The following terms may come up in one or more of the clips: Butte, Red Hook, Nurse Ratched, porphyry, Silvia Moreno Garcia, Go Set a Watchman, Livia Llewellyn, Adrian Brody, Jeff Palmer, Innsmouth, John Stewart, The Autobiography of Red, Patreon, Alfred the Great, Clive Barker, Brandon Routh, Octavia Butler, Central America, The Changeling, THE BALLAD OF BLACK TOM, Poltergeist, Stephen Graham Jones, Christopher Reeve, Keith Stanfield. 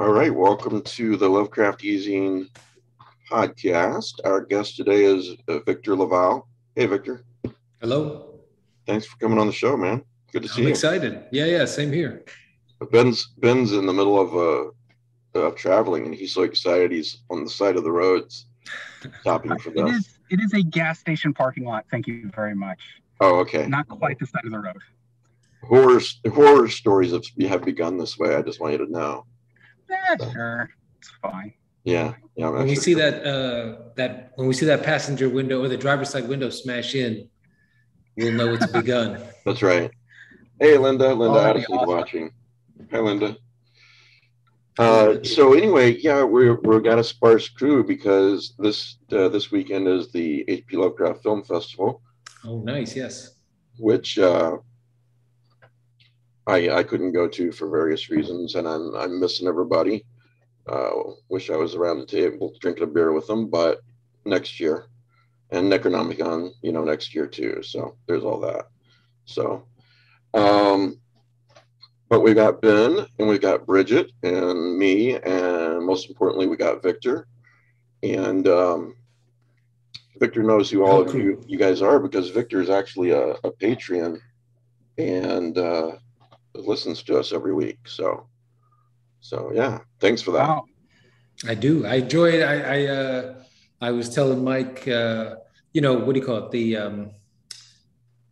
All right, welcome to the Lovecraft E-zine podcast. Our guest today is Victor LaValle. Hey, Victor. Hello. Thanks for coming on the show, man. Good to see you. I'm excited. Yeah, same here. Ben's in the middle of traveling, and he's so excited. He's on the side of the roads, stopping for them. It is a gas station parking lot. Thank you very much. Oh, okay. Not quite the side of the road. Horror stories have begun this way. I just want you to know. Yeah, sure, it's fine. Yeah. When you see that passenger window or the driver's side window smash in, we'll know it's begun. That's right. Hey, Linda Addison, awesome. Watching. Hi, Linda. So anyway, yeah, we're got a sparse crew because this weekend is the HP Lovecraft Film Festival. Oh, nice. Yes. Which I couldn't go to for various reasons, and I'm missing everybody. Wish I was around the table drinking a beer with them, but next year, and Necronomicon, next year too. So there's all that. So, but we got Ben, and we got Bridget, and me, and most importantly, we got Victor. And Victor knows who all of you guys are because Victor is actually a Patreon, and listens to us every week, so yeah, thanks for that. Wow. I enjoy it. I was telling Mike, what do you call it, the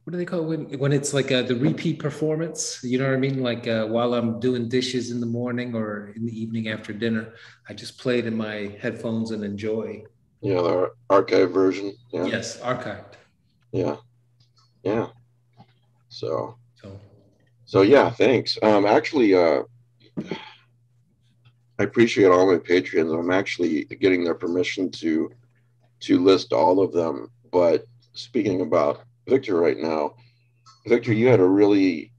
what do they call it when it's like the repeat performance, while I'm doing dishes in the morning or in the evening after dinner, I just play it in my headphones and enjoy. Yeah, the archive version. Yeah. Yes, archived. Yeah So yeah, thanks. Actually, I appreciate all my Patreons. I'm actually getting their permission to list all of them. But speaking about Victor right now, Victor, you had a really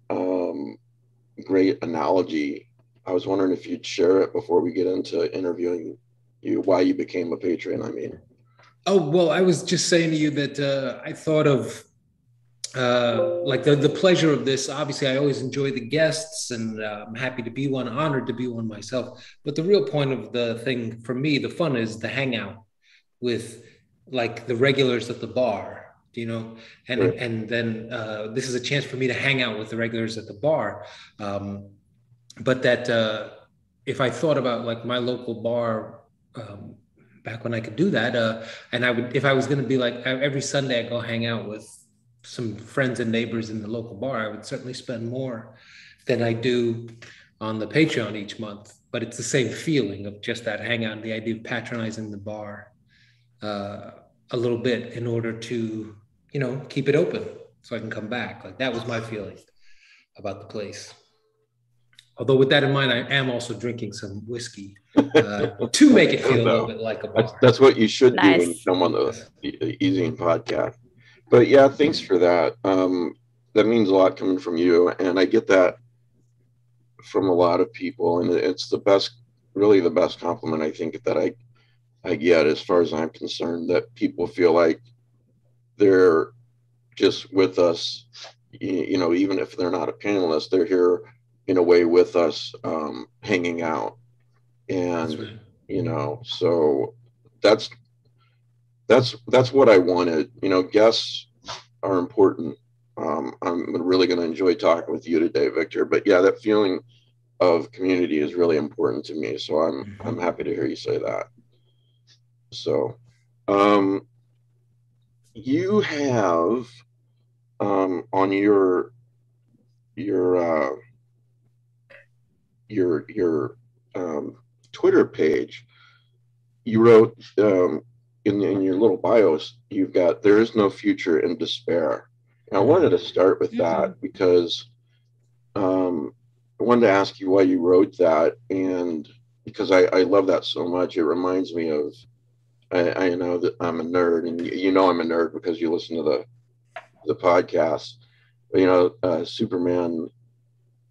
great analogy. I was wondering if you'd share it before we get into interviewing you, why you became a Patreon, I mean. Oh, well, I was just saying to you that I thought of like the pleasure of this. Obviously, I always enjoy the guests, and I'm happy to be one, honored to be one myself. But the real point of the thing for me, the fun is the hangout with like the regulars at the bar, and right. And then this is a chance for me to hang out with the regulars at the bar. But that if I thought about like my local bar, back when I could do that, and I would, if I was going to be like every Sunday, I go hang out with some friends and neighbors in the local bar, I would certainly spend more than I do on the Patreon each month. But it's the same feeling of just that hangout and the idea of patronizing the bar a little bit in order to, keep it open so I can come back. Like that was my feeling about the place. Although with that in mind, I am also drinking some whiskey to make it feel a little bit like a bar. That's what you should do when you come on the E-zine podcast. But yeah, thanks for that. That means a lot coming from you. And I get that from a lot of people. And it's really the best compliment I think that I get, as far as I'm concerned, that people feel like they're just with us, even if they're not a panelist, they're here in a way with us, hanging out. And, right. So that's what I wanted. Guests are important. I'm really going to enjoy talking with you today, Victor. But yeah, that feeling of community is really important to me. So I'm happy to hear you say that. So, you have on your Twitter page, you wrote. In your little bios, you've got, there is no future in despair. And I wanted to start with that because I wanted to ask you why you wrote that. And because I love that so much, it reminds me of, I know that I'm a nerd, and I'm a nerd because you listen to the podcast, Superman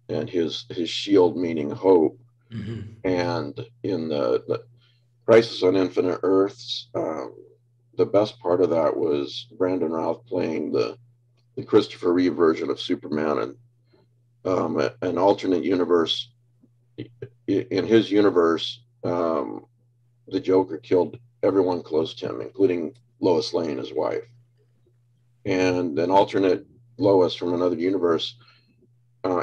and his shield, meaning hope. Mm-hmm. And in the Crisis on Infinite Earths, the best part of that was Brandon Routh playing the Christopher Reeve version of Superman, and an alternate universe in his universe, the Joker killed everyone close to him, including Lois Lane, his wife. And an alternate Lois from another universe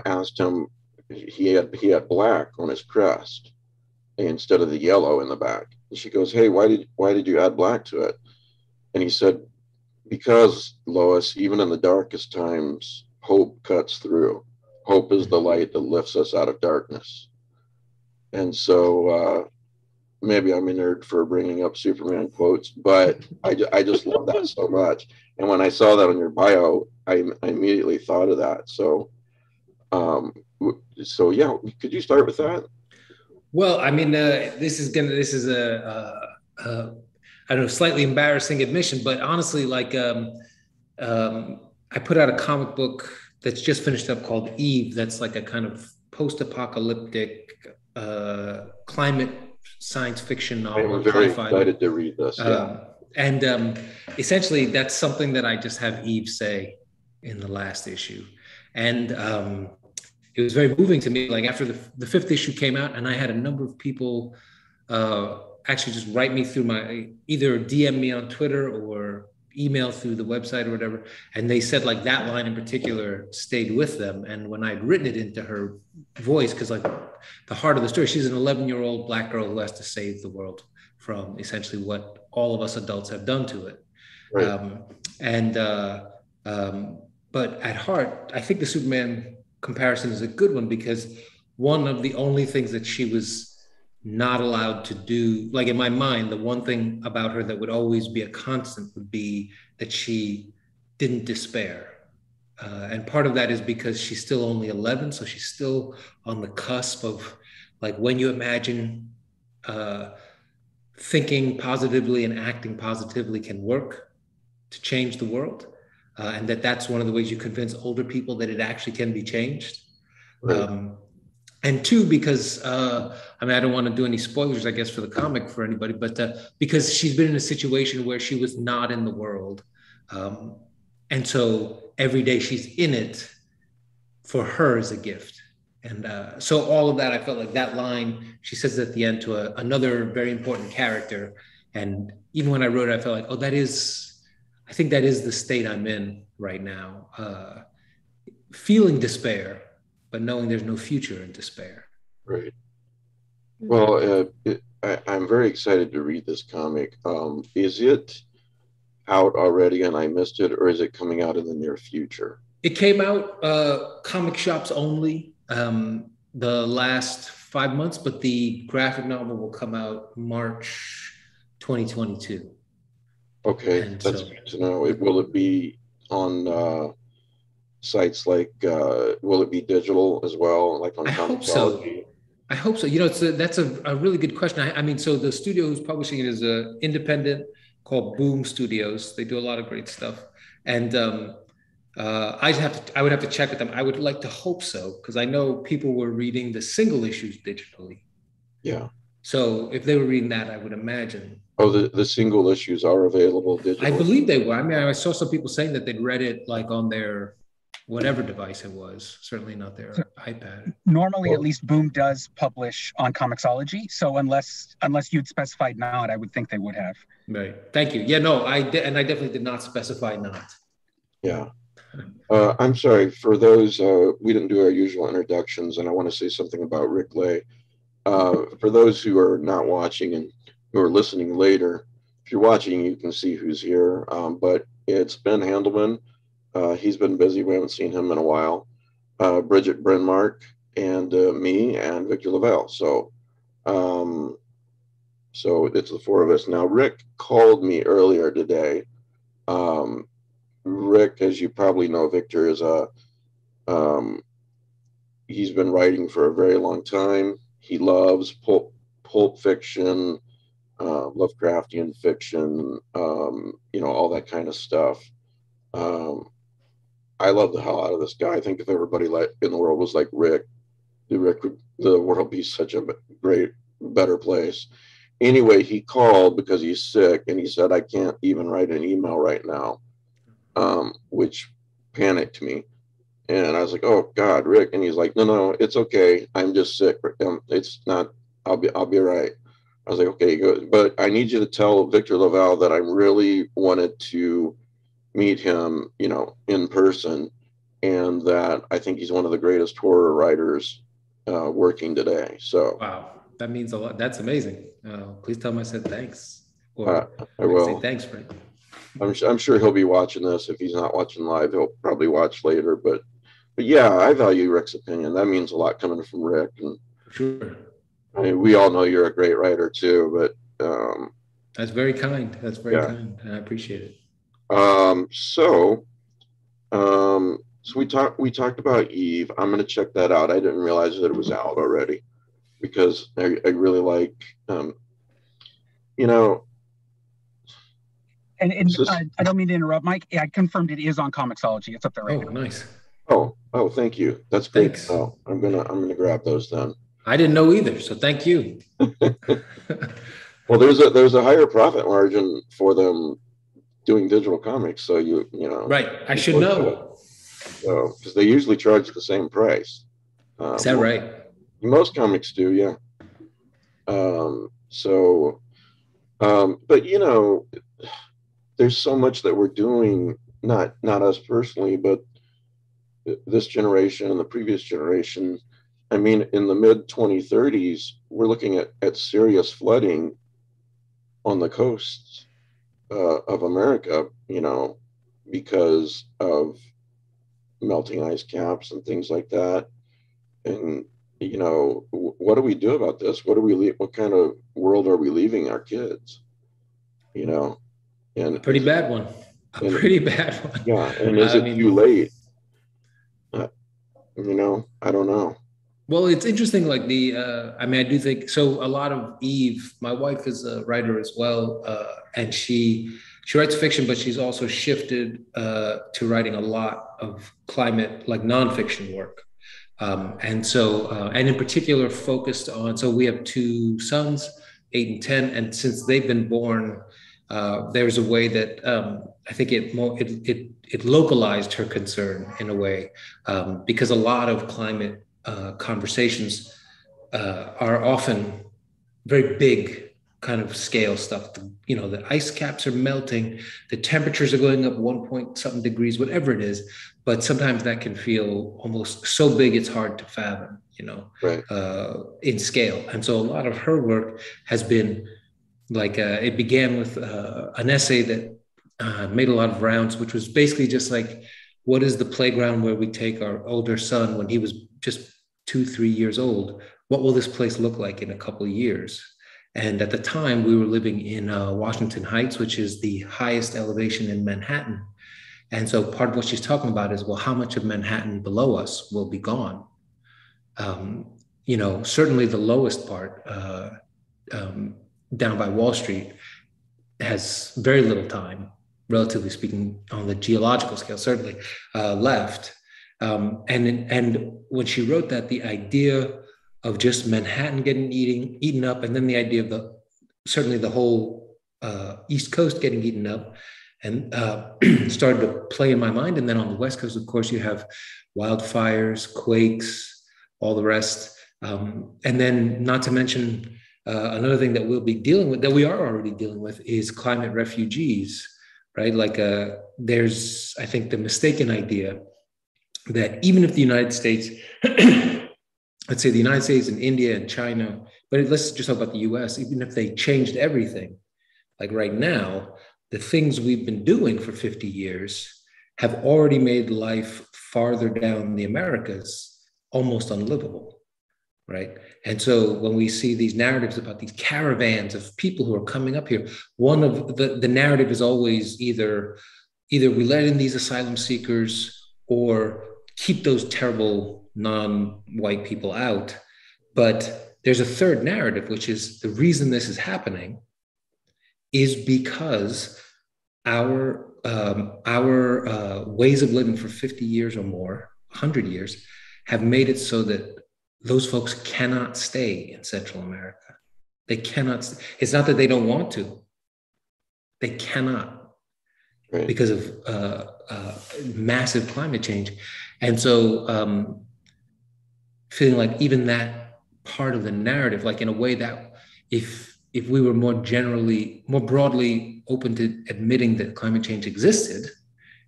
asked him, he had black on his crest instead of the yellow in the back. And she goes, hey, why did you add black to it? And he said, because, Lois, even in the darkest times, hope cuts through. Hope is the light that lifts us out of darkness. And so maybe I'm a nerd for bringing up Superman quotes, but I just love that so much. And when I saw that on your bio, I immediately thought of that. So, so yeah, could you start with that? Well, I mean, this is a I don't know, slightly embarrassing admission, but honestly, like, I put out a comic book that's just finished up called Eve. That's like a kind of post-apocalyptic climate science fiction novel. I'm very excited to read this. And essentially, that's something that I just have Eve say in the last issue. And it was very moving to me. Like, after the fifth issue came out, and I had a number of people actually just write me through my, either DM me on Twitter or email through the website or whatever. And they said, like, that line in particular stayed with them. And when I'd written it into her voice, because, like, the heart of the story, she's an 11-year-old black girl who has to save the world from essentially what all of us adults have done to it. Right. But at heart, I think the Superman comparison is a good one, because one of the only things that she was not allowed to do, like, in my mind, the one thing about her that would always be a constant would be that she didn't despair. And part of that is because she's still only 11, so she's still on the cusp of, like, when you imagine thinking positively and acting positively can work to change the world, and that's one of the ways you convince older people that it actually can be changed. Right. And two, because, I mean, I don't want to do any spoilers, I guess, for the comic for anybody, but because she's been in a situation where she was not in the world. And so every day she's in it for her is a gift. And so all of that, I felt like that line, she says at the end to another very important character. And even when I wrote it, I felt like, oh, I think that is the state I'm in right now. Feeling despair, but knowing there's no future in despair. Right. Well, I'm very excited to read this comic. Is it out already and I missed it, or is it coming out in the near future? It came out comic shops only the last 5 months, but the graphic novel will come out March 2022. Okay, and that's good to know. Will it be on... sites like will it be digital as well, like on Comixology? I hope so. You know, that's a really good question. I mean, so the studio who's publishing it is an independent called Boom Studios. They do a lot of great stuff, and I would have to check with them. I would like to hope so, because I know people were reading the single issues digitally. Yeah. So if they were reading that, I would imagine. Oh, the single issues are available digitally. I believe they were. I mean, I saw some people saying that they'd read it like on their whatever device it was, certainly not their iPad. Normally, well, at least Boom does publish on Comixology. So unless you'd specified not, I would think they would have. Right. Thank you. Yeah, no, I definitely did not specify not. Yeah. I'm sorry, for those, we didn't do our usual introductions, and I want to say something about Rick Lay. For those who are not watching and who are listening later, if you're watching, you can see who's here. But it's Ben Handelman. He's been busy. We haven't seen him in a while. Bridget Brinmark and me and Victor LaValle. So, so it's the four of us now. Rick called me earlier today. Rick, as you probably know, Victor is he's been writing for a very long time. He loves pulp fiction, Lovecraftian fiction, you know, all that kind of stuff. I love the hell out of this guy. I think if everybody in the world was like Rick, the world would be such a better place. Anyway, he called because he's sick, and he said, I can't even write an email right now, which panicked me. And I was like, oh God, Rick. And he's like, no, no, it's okay. I'm just sick. It's not, I'll be right. I was like, okay, good. But I need you to tell Victor LaValle that I really wanted to meet him, you know, in person. And that I think he's one of the greatest horror writers working today. So wow, that means a lot. That's amazing. Please tell him I said thanks. Well, I will. Say thanks, Rick. I'm sure he'll be watching this. If he's not watching live, he'll probably watch later. But yeah, I value Rick's opinion. That means a lot coming from Rick. And sure. I mean, we all know you're a great writer too, but that's very kind. That's very kind. And I appreciate it. So we talked about Eve. I'm going to check that out. I didn't realize that it was out already because I really like, you know. And I don't mean to interrupt, Mike. I confirmed it is on Comixology. It's up there right now. Oh, nice. Oh, thank you. That's great. Thanks. Oh, I'm gonna grab those then. I didn't know either, so thank you. Well, there's a higher profit margin for them doing digital comics, so you know. Right, I should know. So because they usually charge the same price. Is that right? Most comics do, yeah. But you know. There's so much that we're doing, not us personally, but this generation and the previous generation. I mean, in the mid 2030s, we're looking at serious flooding on the coasts of America, you know, because of melting ice caps and things like that. And, you know, what do we do about this? What kind of world are we leaving our kids? You know? And a pretty bad one. Yeah, and is it too late? You know, I don't know. Well, it's interesting. Like I do think so. A lot of Eve. My wife is a writer as well, and she writes fiction, but she's also shifted to writing a lot of climate, like nonfiction work, and so and in particular focused on. So we have two sons, 8 and 10, and since they've been born. There's a way that I think it localized her concern in a way because a lot of climate conversations are often very big kind of scale stuff. You know, the ice caps are melting, the temperatures are going up 1 point something degrees, whatever it is. But sometimes that can feel almost so big it's hard to fathom, you know, right. In scale. And so a lot of her work has been like it began with an essay that made a lot of rounds, which was basically just like, what is the playground where we take our older son when he was just 2-3 years old? What will this place look like in a couple of years? And at the time we were living in Washington Heights, which is the highest elevation in Manhattan. And so part of what she's talking about is, well, how much of Manhattan below us will be gone? You know, certainly the lowest part, down by Wall Street has very little time, relatively speaking, on the geological scale, certainly left. And when she wrote that, the idea of just Manhattan getting eaten up, and then the idea of certainly the whole East Coast getting eaten up, and started to play in my mind. And then on the West Coast, of course, you have wildfires, quakes, all the rest. And then not to mention, another thing that we'll be dealing with, that we are already dealing with, is climate refugees, right? Like there's, I think, the mistaken idea that even if the United States, let's say the United States and India and China, but let's just talk about the US, even if they changed everything, like right now, the things we've been doing for 50 years have already made life farther down the Americas almost unlivable. Right. And so when we see these narratives about these caravans of people who are coming up here, one of the narrative is always either we let in these asylum seekers or keep those terrible non-white people out. But there's a third narrative, which is the reason this is happening is because our ways of living for 50 years or more, 100 years, have made it so that those folks cannot stay in Central America. They cannot. It's not that they don't want to. They cannot, right. Because of massive climate change. And so feeling like even that part of the narrative, like in a way that if we were more broadly open to admitting that climate change existed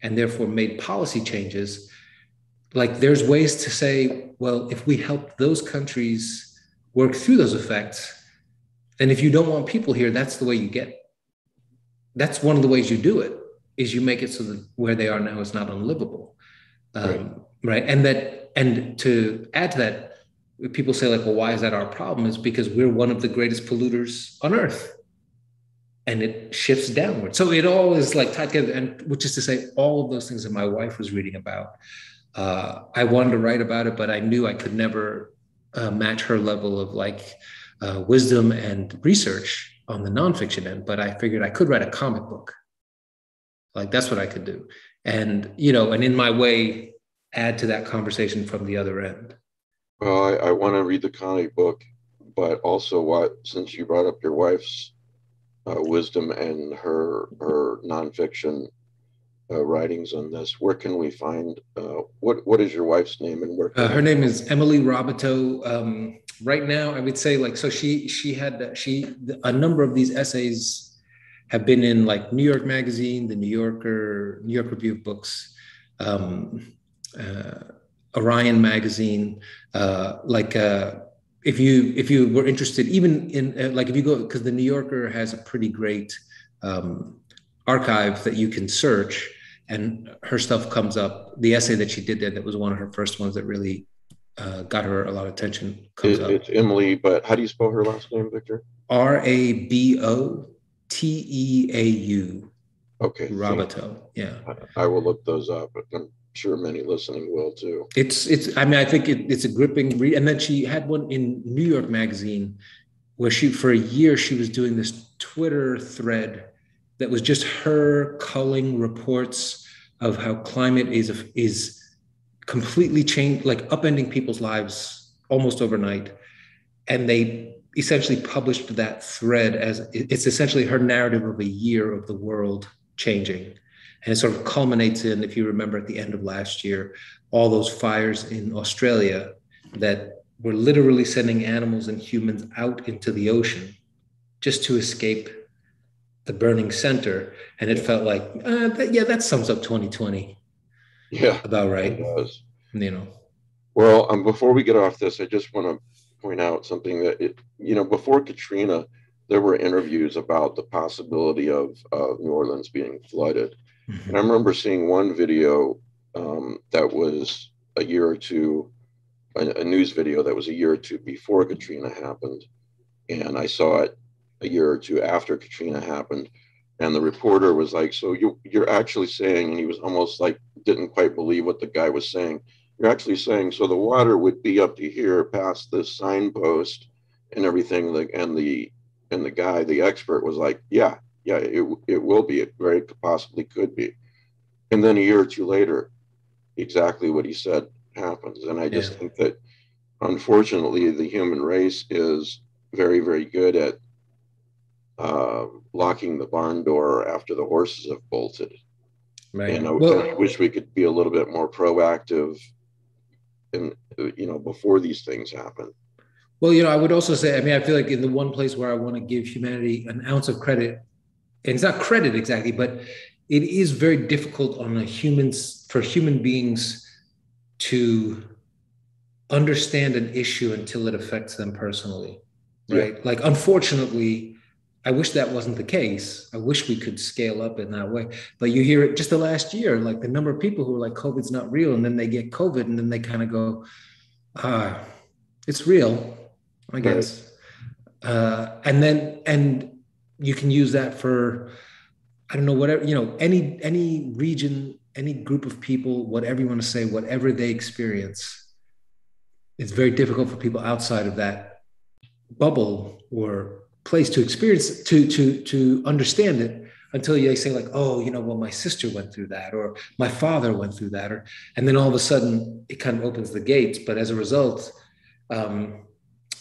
and therefore made policy changes, like there's ways to say, well, if we help those countries work through those effects, and if you don't want people here, that's the way you get. That's one of the ways you do it, is you make it so that where they are now is not unlivable. Right. And to add to that, people say like, well, why is that our problem? It's because we're one of the greatest polluters on earth, and it shifts downward. So it all is like tied together, and which is to say all of those things that my wife was reading about, I wanted to write about it, but I knew I could never match her level of wisdom and research on the nonfiction end, but I figured I could write a comic book. Like that's what I could do. And, you know, and in my way, add to that conversation from the other end. Well, I want to read the comic book, but also since you brought up your wife's wisdom and her nonfiction writings on this, where can we find, what is your wife's name and where? Her name is Emily Robiteau. Right now, I would say like, so she had a number of these essays have been in like New York Magazine, the New Yorker, New York Review of Books, Orion Magazine, if you were interested, even in if you go, because the New Yorker has a pretty great archive that you can search, and her stuff comes up. The essay that she did there, that was one of her first ones that really got her a lot of attention, comes up. It's Emily, but how do you spell her last name, Victor? Robotau. Okay. Robotau. Yeah. I will look those up. I'm sure many listening will too. It's. I mean, I think it's a gripping read. And then she had one in New York Magazine, where for a year she was doing this Twitter thread that was just her culling reports of how climate is completely changed, like upending people's lives almost overnight, and they essentially published that thread as it's essentially her narrative of a year of the world changing. And it sort of culminates in, if you remember at the end of last year, all those fires in Australia that were literally sending animals and humans out into the ocean just to escape the burning center. And it felt like, that sums up 2020. Yeah, about right. It does. You know. Well, before we get off this, I just want to point out something that, before Katrina, there were interviews about the possibility of New Orleans being flooded. Mm-hmm. And I remember seeing one video that was a year or two, a news video that was a year or two before Katrina happened. And I saw it a year or two after Katrina happened. And the reporter was like, so you're actually saying, and he was almost like, didn't quite believe what the guy was saying. You're actually saying, so the water would be up to here past this signpost and everything. And the guy, the expert, was like, yeah, it will be. It very possibly could be. And then a year or two later, exactly what he said happens. And I just think that, unfortunately, the human race is very, very good at locking the barn door after the horses have bolted. Right. And I wish we could be a little bit more proactive and, before these things happen. Well, I would also say, I feel like in the one place where I want to give humanity an ounce of credit, and it's not credit exactly, but it is very difficult for human beings to understand an issue until it affects them personally, right? Yeah. Like, unfortunately, I wish that wasn't the case. I wish we could scale up in that way, but you hear it just the last year, like the number of people who are like, COVID's not real. And then they get COVID and then they kind of go, it's real, I guess. Right. And you can use that for, I don't know, whatever, any region, any group of people, whatever you want to say, whatever they experience, it's very difficult for people outside of that bubble or place to experience, to understand it until you say like, well, my sister went through that, or my father went through that, and then all of a sudden it kind of opens the gates. But as a result, I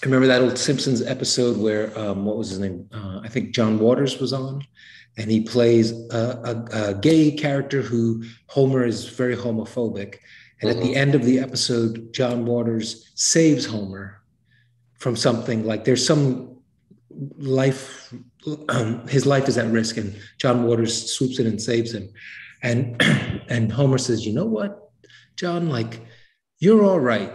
remember that old Simpsons episode where, what was his name? I think John Waters was on, and he plays a gay character who Homer is very homophobic. And at the end of the episode, John Waters saves Homer from something, like there's some life, his life is at risk, and John Waters swoops in and saves him. And Homer says, you know what, John, like, you're all right.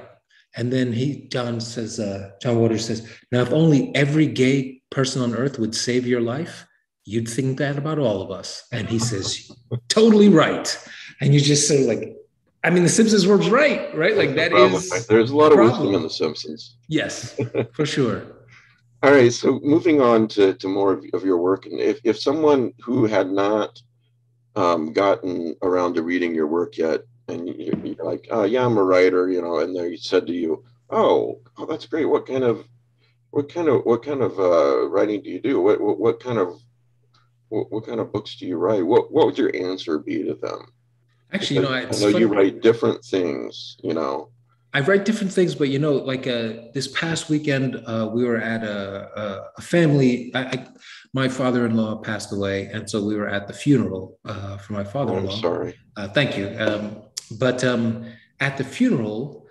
And then John Waters says, now, if only every gay person on earth would save your life, you'd think that about all of us. And he says, totally right. And you just say, like, I mean, The Simpsons were right? Like, that is. There's a lot of wisdom in The Simpsons. Yes, for sure. All right. So moving on to more of your work. And if someone who had not gotten around to reading your work yet, and you're like, oh, yeah, I'm a writer, you know, and they said to you, oh, that's great. What kind of writing do you do? What kind of books do you write? What would your answer be to them? Actually, because, you know, I know you write different things, you know. I write different things, but, you know, like this past weekend, we were at a family. My father-in-law passed away, and so we were at the funeral for my father-in-law. I'm sorry. Thank you. But at the funeral,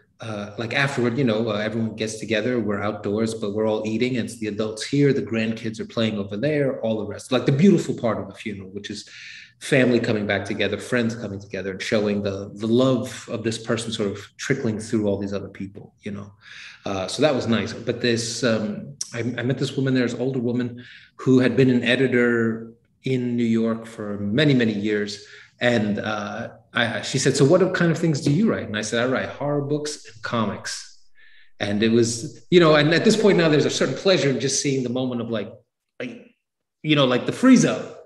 like afterward, you know, everyone gets together. We're outdoors, but we're all eating. It's the adults here. The grandkids are playing over there, all the rest. Like the beautiful part of the funeral, which is family coming back together, friends coming together, and showing the love of this person sort of trickling through all these other people, you know. So that was nice. But this, I met this woman, there's an older woman who had been an editor in New York for many, many years. And she said, so what kind of things do you write? And I said, I write horror books and comics. And it was, you know, and at this point now, there's a certain pleasure in just seeing the moment of like you know, like the freeze out.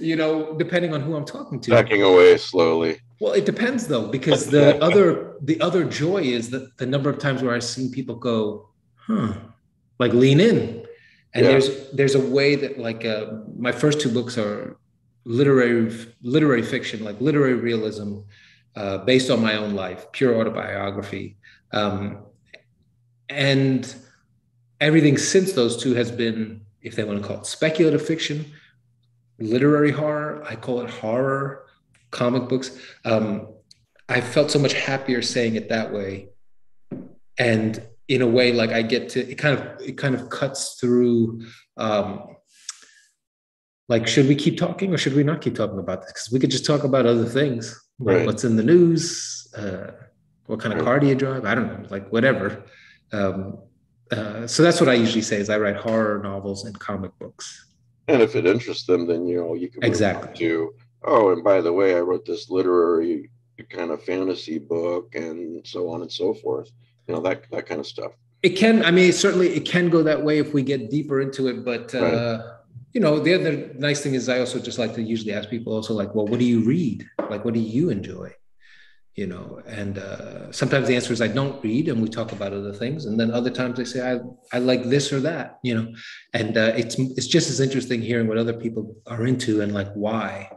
You know, depending on who I'm talking to. Backing away slowly. Well, it depends though, because the other joy is that the number of times where I've seen people go, like lean in. And there's a way that like my first two books are literary fiction, like literary realism, based on my own life, pure autobiography. And everything since those two has been, if they want to call it speculative fiction, literary horror, I call it horror, comic books. I felt so much happier saying it that way. And in a way, like I get to, it kind of cuts through, like, should we keep talking or should we not keep talking about this? Because we could just talk about other things. Right. Like what's in the news? What kind of car do you drive? I don't know, like whatever. So that's what I usually say is I write horror novels and comic books. And if it interests them, then, you know, you can do, oh, and by the way, I wrote this literary kind of fantasy book and so on and so forth, you know, that kind of stuff. It can, I mean, certainly it can go that way if we get deeper into it. But, you know, the other nice thing is I also just like to usually ask people also like, well, what do you read? Like, what do you enjoy? You know, and sometimes the answer is I don't read, and we talk about other things. And then other times they say I like this or that, you know. And it's just as interesting hearing what other people are into and like why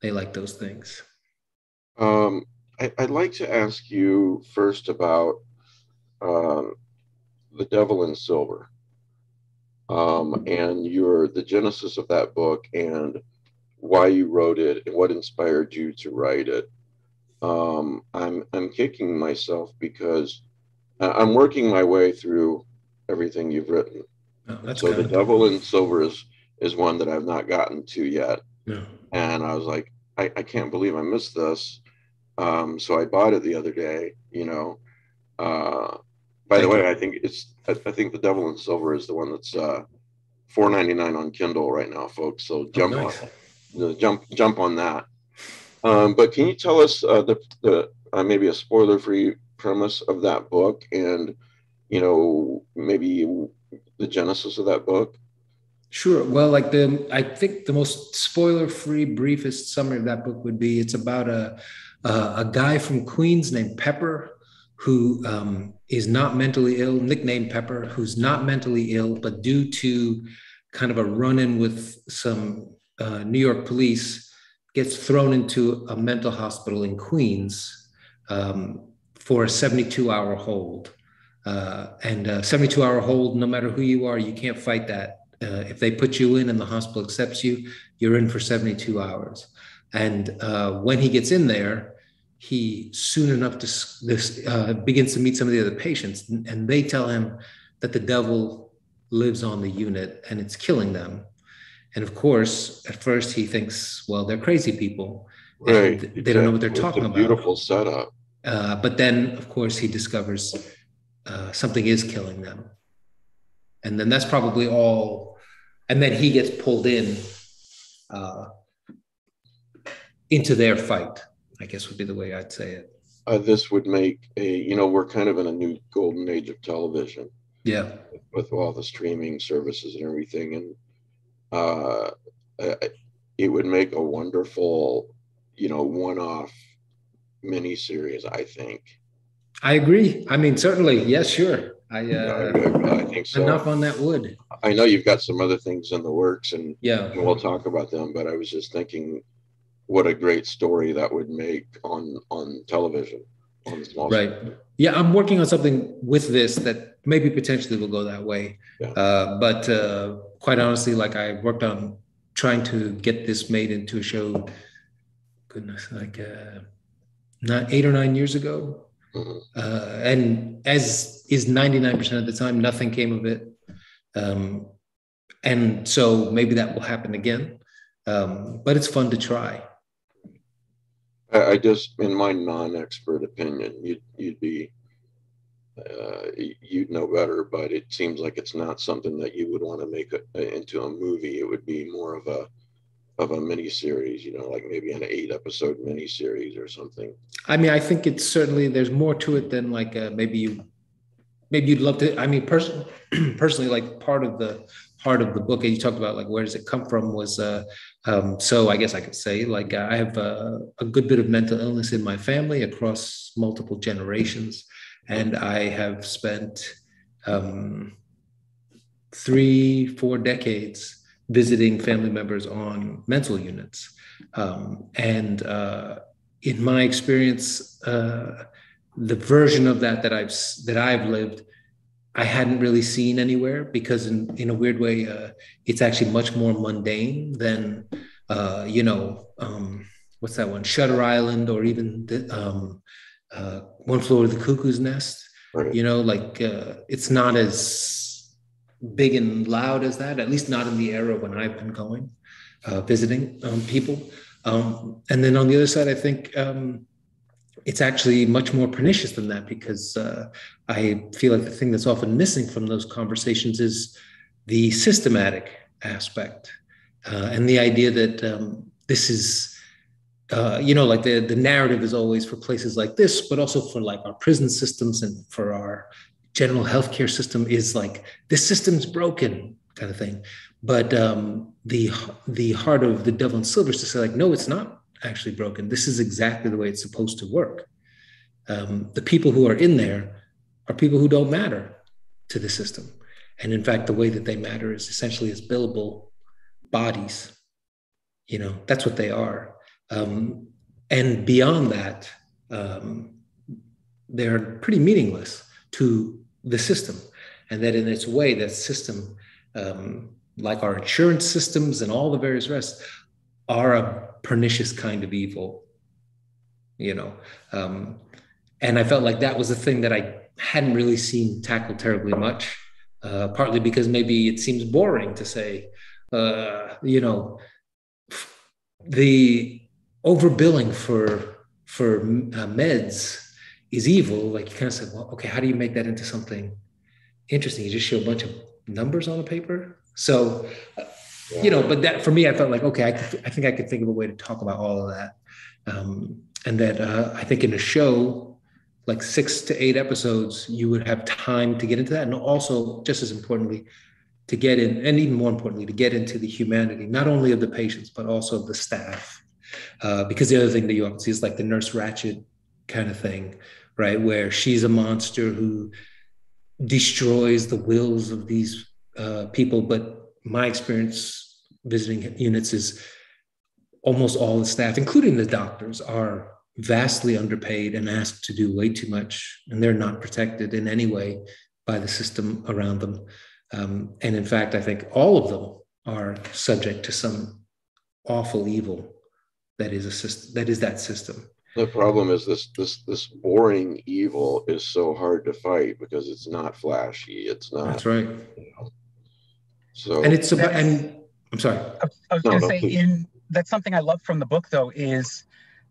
they like those things. I'd like to ask you first about The Devil in Silver, and the genesis of that book and why you wrote it and what inspired you to write it. I'm kicking myself because I'm working my way through everything you've written. Oh, so The Devil in Silver is one that I've not gotten to yet. No. And I was like, I can't believe I missed this. So I bought it the other day, you know. By the way, I think The Devil in Silver is the one that's $4.99 on Kindle right now, folks. So jump on that. But can you tell us the maybe a spoiler-free premise of that book and, you know, maybe the genesis of that book? Sure. Well, like I think the most spoiler-free, briefest summary of that book would be it's about a guy from Queens named Pepper who is not mentally ill, nicknamed Pepper, who's not mentally ill, but due to kind of a run-in with some New York police, gets thrown into a mental hospital in Queens for a 72-hour hold. And a 72-hour hold, no matter who you are, you can't fight that. If they put you in and the hospital accepts you, you're in for 72 hours. And when he gets in there, he soon enough begins to meet some of the other patients, and they tell him that the devil lives on the unit and it's killing them. And of course, at first he thinks, well, they're crazy people. Right. They don't know what they're talking about. It's a beautiful setup. But then, of course, he discovers something is killing them. And then that's probably all. And then he gets pulled in into their fight, I guess would be the way I'd say it. This would make we're kind of in a new golden age of television. Yeah. With all the streaming services and everything. And it would make a wonderful, one-off miniseries, I think. I agree. I mean, certainly. Yes, sure. I think so. Enough on that wood. I know you've got some other things in the works, and we'll talk about them, but I was just thinking what a great story that would make on television. On small screen. Yeah, I'm working on something with this that maybe potentially will go that way. Yeah. But quite honestly, I worked on trying to get this made into a show, goodness, 8 or 9 years ago. Mm-hmm. And as is 99% of the time, nothing came of it. And so maybe that will happen again. But it's fun to try. I just, in my non-expert opinion, you'd be, you'd know better, but it seems like it's not something that you would want to make into a movie. It would be more of a miniseries, like maybe an 8-episode miniseries or something. I mean, I think it's certainly, there's more to it than maybe you'd love to. I mean, personally, part of the book, and you talked about where does it come from, was so I guess I could say I have a good bit of mental illness in my family across multiple generations, and I have spent 3-4 decades visiting family members on mental units, and in my experience, the version of that I've lived, I hadn't really seen anywhere, because in a weird way, it's actually much more mundane than, what's that one, Shutter Island, or even One Flew Over the Cuckoo's Nest. Right. It's not as big and loud as that, at least not in the era when I've been going, visiting people. And then on the other side, I think, it's actually much more pernicious than that, because I feel like the thing that's often missing from those conversations is the systematic aspect, and the idea that this is, the narrative is always for places like this, but also for our prison systems and for our general healthcare system is this system's broken kind of thing. But the heart of The Devil in Silver is to say no, it's not actually broken. This is exactly the way it's supposed to work. The people who are in there are people who don't matter to the system. And in fact, the way that they matter is essentially as billable bodies. That's what they are. And beyond that, they're pretty meaningless to the system. And that in its way, that system, like our insurance systems and all the various rest, are a pernicious kind of evil, and I felt like that was a thing that I hadn't really seen tackled terribly much, partly because maybe it seems boring to say, the overbilling for meds is evil. You kind of said, well, okay, how do you make that into something interesting? You just show a bunch of numbers on a paper. So but that for me, I felt okay, I think I could think of a way to talk about all of that. And that I think in a show, 6 to 8 episodes, you would have time to get into that. And also, just as importantly, to get in, and even more importantly, to get into the humanity, not only of the patients, but also of the staff. Because the other thing that you often see is the Nurse Ratched kind of thing, right? Where she's a monster who destroys the wills of these people, but my experience visiting units is almost all the staff, including the doctors, are vastly underpaid and asked to do way too much, and they're not protected in any way by the system around them. And in fact, I think all of them are subject to some awful evil that is that system. The problem is this boring evil is so hard to fight because it's not flashy. It's not. That's right. You know, so and it's about and I'm sorry. I was going to say please. That's something I love from the book though is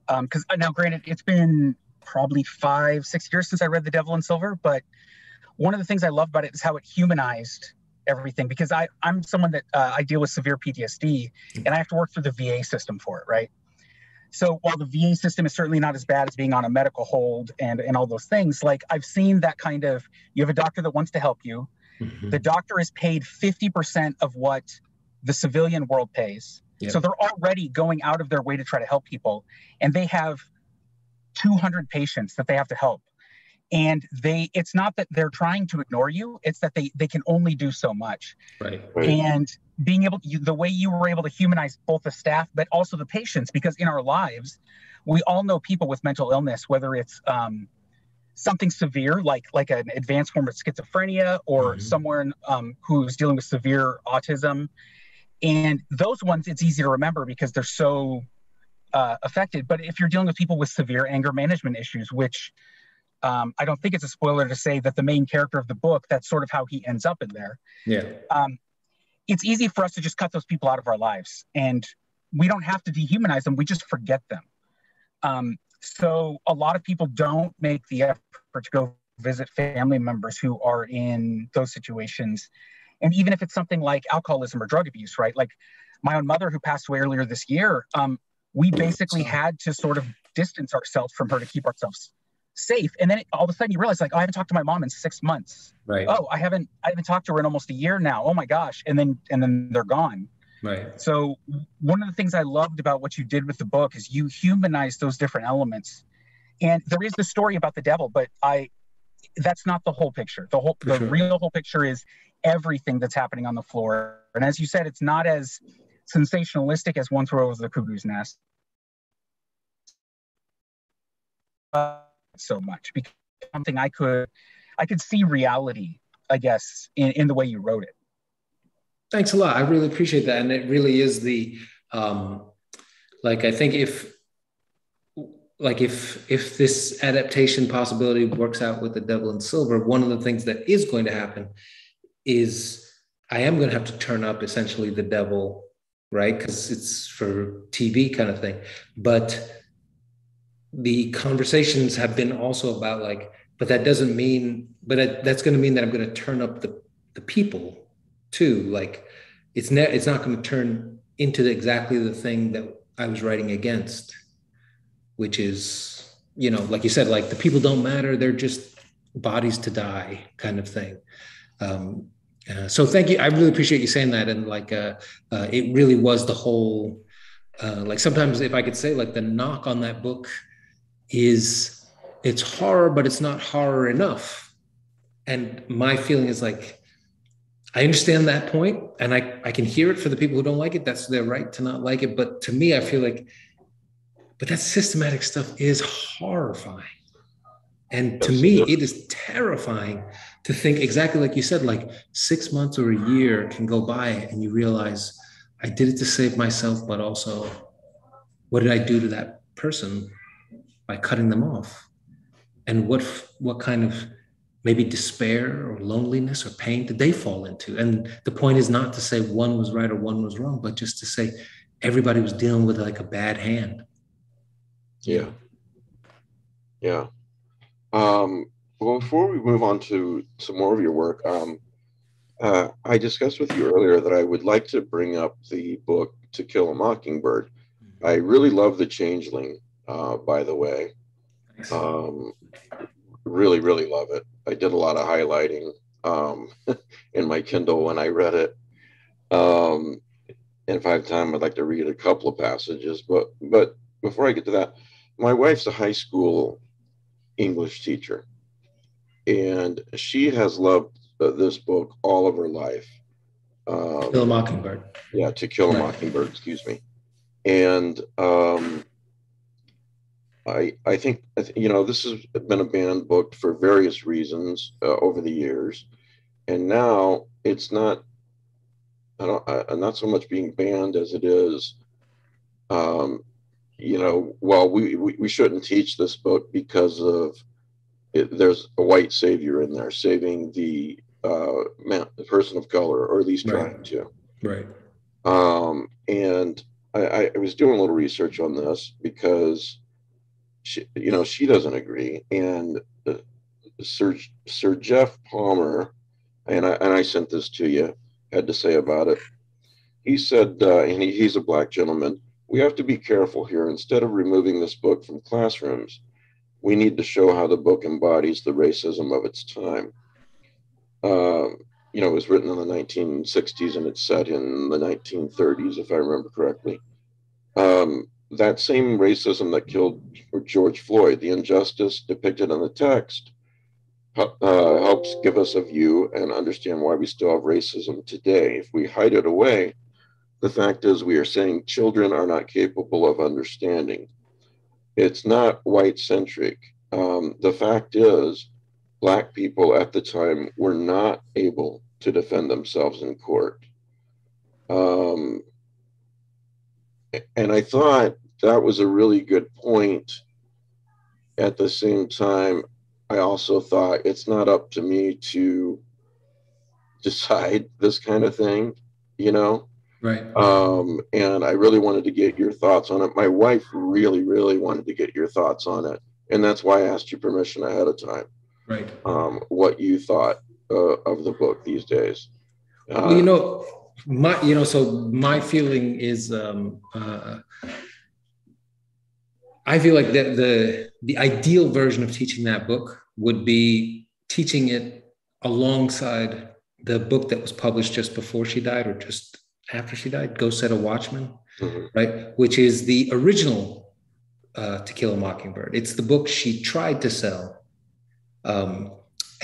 because now granted it's been probably 5-6 years since I read The Devil in Silver, but one of the things I love about it is how it humanized everything, because I'm someone that I deal with severe PTSD and I have to work through the VA system for it, right? So while the VA system is certainly not as bad as being on a medical hold and all those things, like I've seen that kind of, you have a doctor that wants to help you. Mm-hmm. The doctor is paid 50% of what the civilian world pays. Yep. So they're already going out of their way to try to help people. And they have 200 patients that they have to help. And it's not that they're trying to ignore you. It's that they can only do so much. Right. And being able to, the way you were able to humanize both the staff, but also the patients, because in our lives, we all know people with mental illness, whether it's something severe, like an advanced form of schizophrenia or mm-hmm. someone who's dealing with severe autism. And those ones, it's easy to remember because they're so affected. But if you're dealing with people with severe anger management issues, which I don't think it's a spoiler to say that the main character of the book, that's sort of how he ends up in there. Yeah. It's easy for us to just cut those people out of our lives, and we don't have to dehumanize them. We just forget them. So a lot of people don't make the effort to go visit family members who are in those situations. And even if it's something like alcoholism or drug abuse, right? Like my own mother who passed away earlier this year, we basically had to sort of distance ourselves from her to keep ourselves safe. And then all of a sudden you realize like, oh, I haven't talked to my mom in 6 months. Right. Oh, I haven't talked to her in almost a year now. Oh my gosh. And then they're gone. Right. So one of the things I loved about what you did with the book is you humanized those different elements. And there is the story about the devil, but that's not the whole picture. The real whole picture is everything that's happening on the floor. And as you said, it's not as sensationalistic as One Flew Over the Cuckoo's Nest. So much because something I could see reality, I guess, in the way you wrote it. Thanks a lot. I really appreciate that. And it really is the like I think if this adaptation possibility works out with The Devil in Silver, one of the things that is going to happen is I am going to have to turn up essentially the devil, right? Because it's for TV kind of thing. But the conversations have been also about like, but that doesn't mean, that's going to mean that I'm going to turn up the people too. Like it's not going to turn into exactly the thing that I was writing against, which is, you know, like you said, like the people don't matter. They're just bodies to die kind of thing. So thank you. I really appreciate you saying that. And like, it really was the whole, like sometimes if I could say like the knock on that book is it's horror, but it's not horror enough. And my feeling is like, I understand that point and I can hear it for the people who don't like it. That's their right to not like it. But to me, I feel like, but that systematic stuff is horrifying. And to me, it is terrifying to think exactly like you said, like 6 months or a year can go by and you realize I did it to save myself, but also what did I do to that person? By cutting them off, and what kind of maybe despair or loneliness or pain did they fall into? And the point is not to say one was right or one was wrong, but just to say everybody was dealing with like a bad hand. Yeah. Yeah. Well, before we move on to some more of your work, I discussed with you earlier that I would like to bring up the book To Kill a Mockingbird. I really love The Changeling. By the way, really, really love it. I did a lot of highlighting in my Kindle when I read it. And if I have time, I'd like to read a couple of passages. But before I get to that, my wife's a high school English teacher, and she has loved this book all of her life. To Kill a Mockingbird. Yeah, To Kill a Mockingbird, excuse me. And I think, you know, this has been abandoned book for various reasons over the years. And now it's not, not so much being banned as it is you know, well, we shouldn't teach this book because of it, there's a white savior in there saving the person of color, or at least trying to. Right. And I was doing a little research on this because she doesn't agree. And Sir Jeff Palmer, and I sent this to you, had to say about it. He said, and he's a black gentleman, we have to be careful here. Instead of removing this book from classrooms, we need to show how the book embodies the racism of its time. It was written in the 1960s and it's set in the 1930s, if I remember correctly. That same racism that killed George Floyd, the injustice depicted in the text, helps give us a view and understand why we still have racism today. If we hide it away, the fact is we are saying children are not capable of understanding. It's not white-centric. The fact is, black people at the time were not able to defend themselves in court. And I thought that was a really good point. At the same time, I also thought it's not up to me to decide this kind of thing, you know? Right. And I really wanted to get your thoughts on it. My wife really, really wanted to get your thoughts on it. And that's why I asked you permission ahead of time. Right. What you thought of the book these days. My feeling is, I feel like that the ideal version of teaching that book would be teaching it alongside the book that was published just before she died or just after she died, Go Set a Watchman, mm-hmm. right? Which is the original To Kill a Mockingbird. It's the book she tried to sell.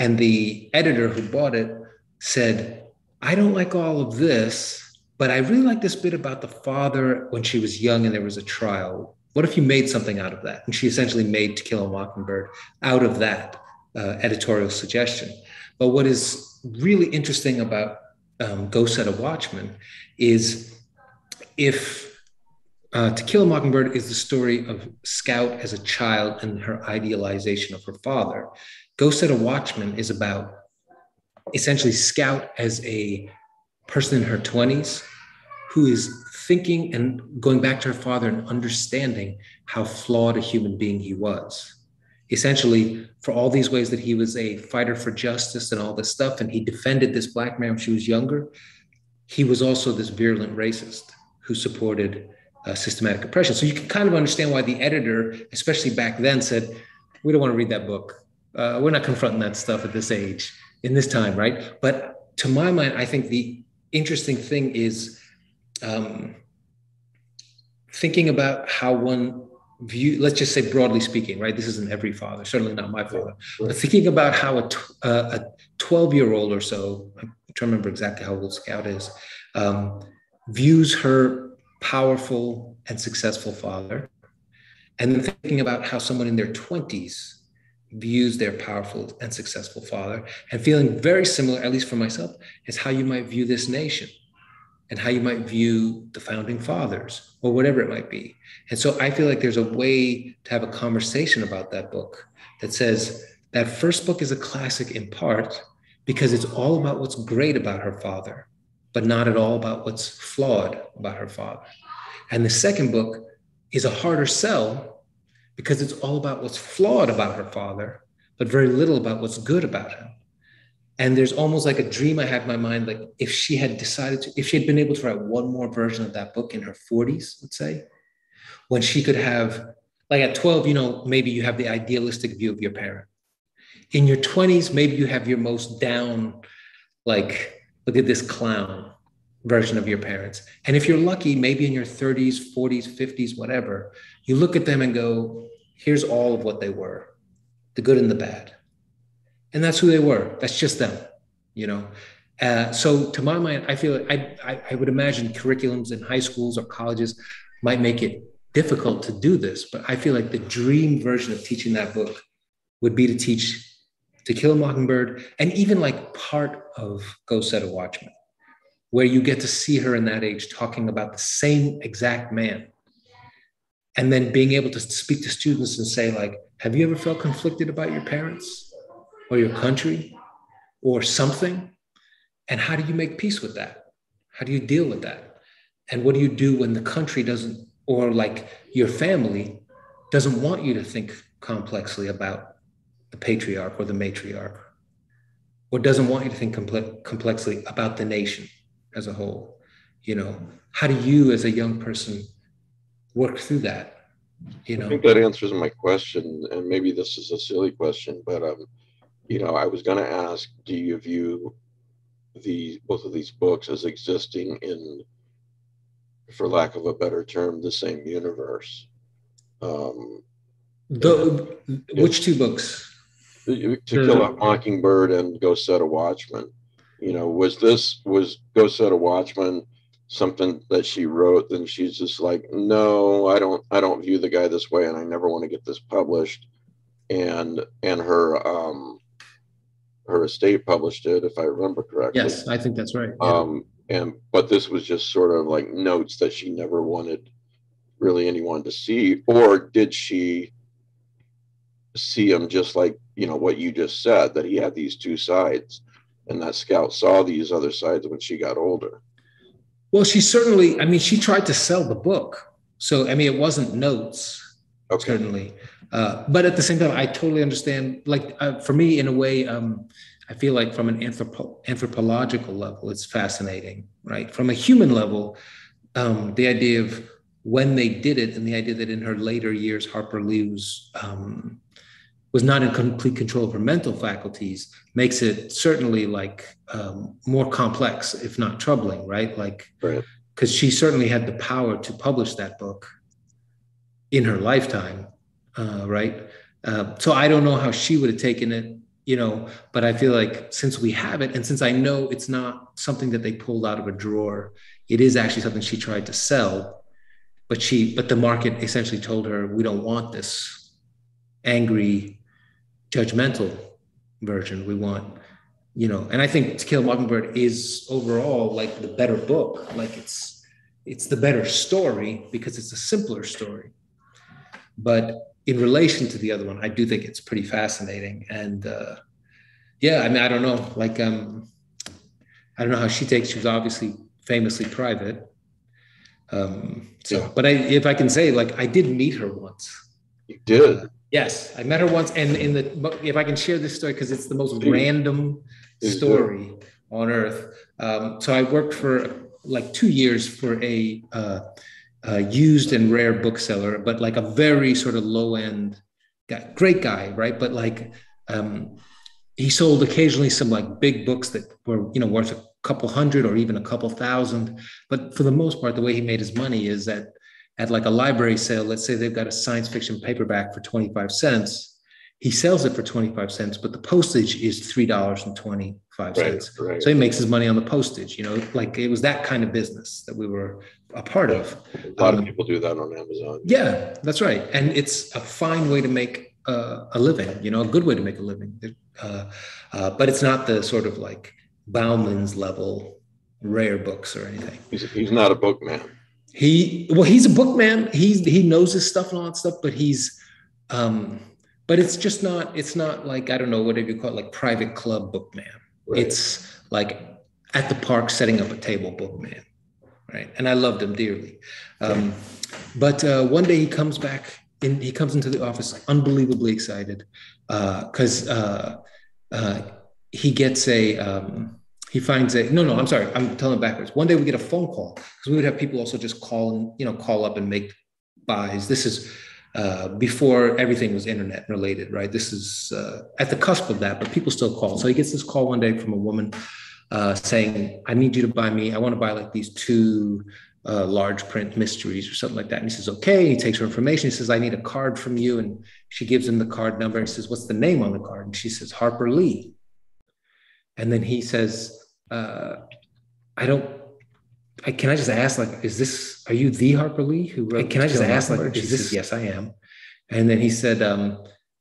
And the editor who bought it said, I don't like all of this, but I really like this bit about the father when she was young and there was a trial. What if you made something out of that? And she essentially made To Kill a Mockingbird out of that editorial suggestion. But what is really interesting about Go Set a Watchman is if To Kill a Mockingbird is the story of Scout as a child and her idealization of her father. Go Set a Watchman is about essentially Scout as a person in her 20s who is thinking and going back to her father and understanding how flawed a human being he was. Essentially, for all these ways that he was a fighter for justice and all this stuff, and he defended this black man when she was younger, he was also this virulent racist who supported systematic oppression. So you can kind of understand why the editor, especially back then, said, we don't want to read that book. We're not confronting that stuff at this age, in this time, right? But to my mind, I think the interesting thing is thinking about how one view, let's just say broadly speaking, right? This isn't every father, certainly not my father, but thinking about how a 12-year-old or so, I'm trying to remember exactly how old Scout is, views her powerful and successful father, and then thinking about how someone in their 20s views their powerful and successful father, and feeling very similar, at least for myself, is how you might view this nation and how you might view the founding fathers or whatever it might be. And so I feel like there's a way to have a conversation about that book that says that first book is a classic in part because it's all about what's great about her father, but not at all about what's flawed about her father. And the second book is a harder sell because it's all about what's flawed about her father, but very little about what's good about him. And there's almost like a dream I had in my mind, like if she had decided to, if she had been able to write one more version of that book in her 40s, let's say, when she could have, like at 12, maybe you have the idealistic view of your parent. In your 20s, maybe you have your most down, like, look at this clown version of your parents. And if you're lucky, maybe in your 30s, 40s, 50s, whatever, you look at them and go, here's all of what they were, the good and the bad. And that's who they were. That's just them, So to my mind, I feel like I would imagine curriculums in high schools or colleges might make it difficult to do this, but I feel like the dream version of teaching that book would be to teach To Kill a Mockingbird and even like part of Go Set a Watchman, where you get to see her in that age talking about the same exact man And then being able to speak to students and say, like, have you ever felt conflicted about your parents or your country or something? And how do you make peace with that? How do you deal with that? And what do you do when the country doesn't, or like your family doesn't want you to think complexly about the patriarch or the matriarch, or doesn't want you to think complexly about the nation as a whole? You know, how do you as a young person work through that? You know, I think that answers my question, and maybe this is a silly question, but you know, I was going to ask, do you view the both of these books as existing in, for lack of a better term, the same universe? Which two books? To Kill a Mockingbird and Go Set a Watchman. You know, was Go Set a Watchman something that she wrote, then she's just like, no, I don't view the guy this way, and I never want to get this published, and her estate published it, if I remember correctly. Yes, I think that's right. Yeah. But this was just sort of like notes that she never wanted really anyone to see, or did she see him just like, you know, what you just said, that he had these two sides, and that Scout saw these other sides when she got older? Well, she certainly, I mean, she tried to sell the book. So, I mean, it wasn't notes, okay, certainly. But at the same time, I totally understand, like, for me, in a way, I feel like from an anthropological level, it's fascinating, right? From a human level, the idea of when they did it, and the idea that in her later years, Harper Lee was not in complete control of her mental faculties, makes it certainly like more complex, if not troubling, right? Like, because she certainly had the power to publish that book in her lifetime, right? So I don't know how she would have taken it, you know, but I feel like since we have it, and since I know it's not something that they pulled out of a drawer, it is actually something she tried to sell, but the market essentially told her, we don't want this angry, judgmental version, we want, you know. And I think To Kill a Mockingbird is overall like the better book, like it's the better story because it's a simpler story. But in relation to the other one, I do think it's pretty fascinating. And yeah, I mean, I don't know, like, I don't know how she was obviously famously private. So, but if I can say, like, I did meet her once. You did? Yes, I met her once, and if I can share this story, because it's the most random story on earth. So I worked for like 2 years for a used and rare bookseller, but like a very sort of low end guy, great guy, right? But like he sold occasionally some like big books that were, you know, worth a couple hundred or even a couple thousand. But for the most part, the way he made his money is that at like a library sale, let's say they've got a science fiction paperback for 25 cents. He sells it for 25 cents, but the postage is $3.25. Right. So he makes his money on the postage, you know, like it was that kind of business that we were a part of. A lot of people do that on Amazon. Yeah, that's right. And it's a fine way to make a living, you know, a good way to make a living. But it's not the sort of like Bauman's level rare books or anything. He's not a book man. He's a book man. He knows his stuff and all that stuff, but but it's just not, it's not like, I don't know, whatever you call it, like private club book man. Right. It's like at the park setting up a table book man, right? And I loved him dearly. But one day he comes back and he comes into the office unbelievably excited because he gets he finds a, no, I'm sorry, I'm telling it backwards. One day we get a phone call, because we would have people also just call up and make buys. This is before everything was internet related, right? This is at the cusp of that, but people still call. So he gets this call one day from a woman saying, I need you to buy me, I want to buy like these two large print mysteries or something like that. And he says, okay. And he takes her information. He says, I need a card from you. And she gives him the card number and says, what's the name on the card? And she says, Harper Lee. And then he says, can I just ask, like, are you the Harper Lee who wrote? Can I just ask, like, is this? Yes, I am. And then he said,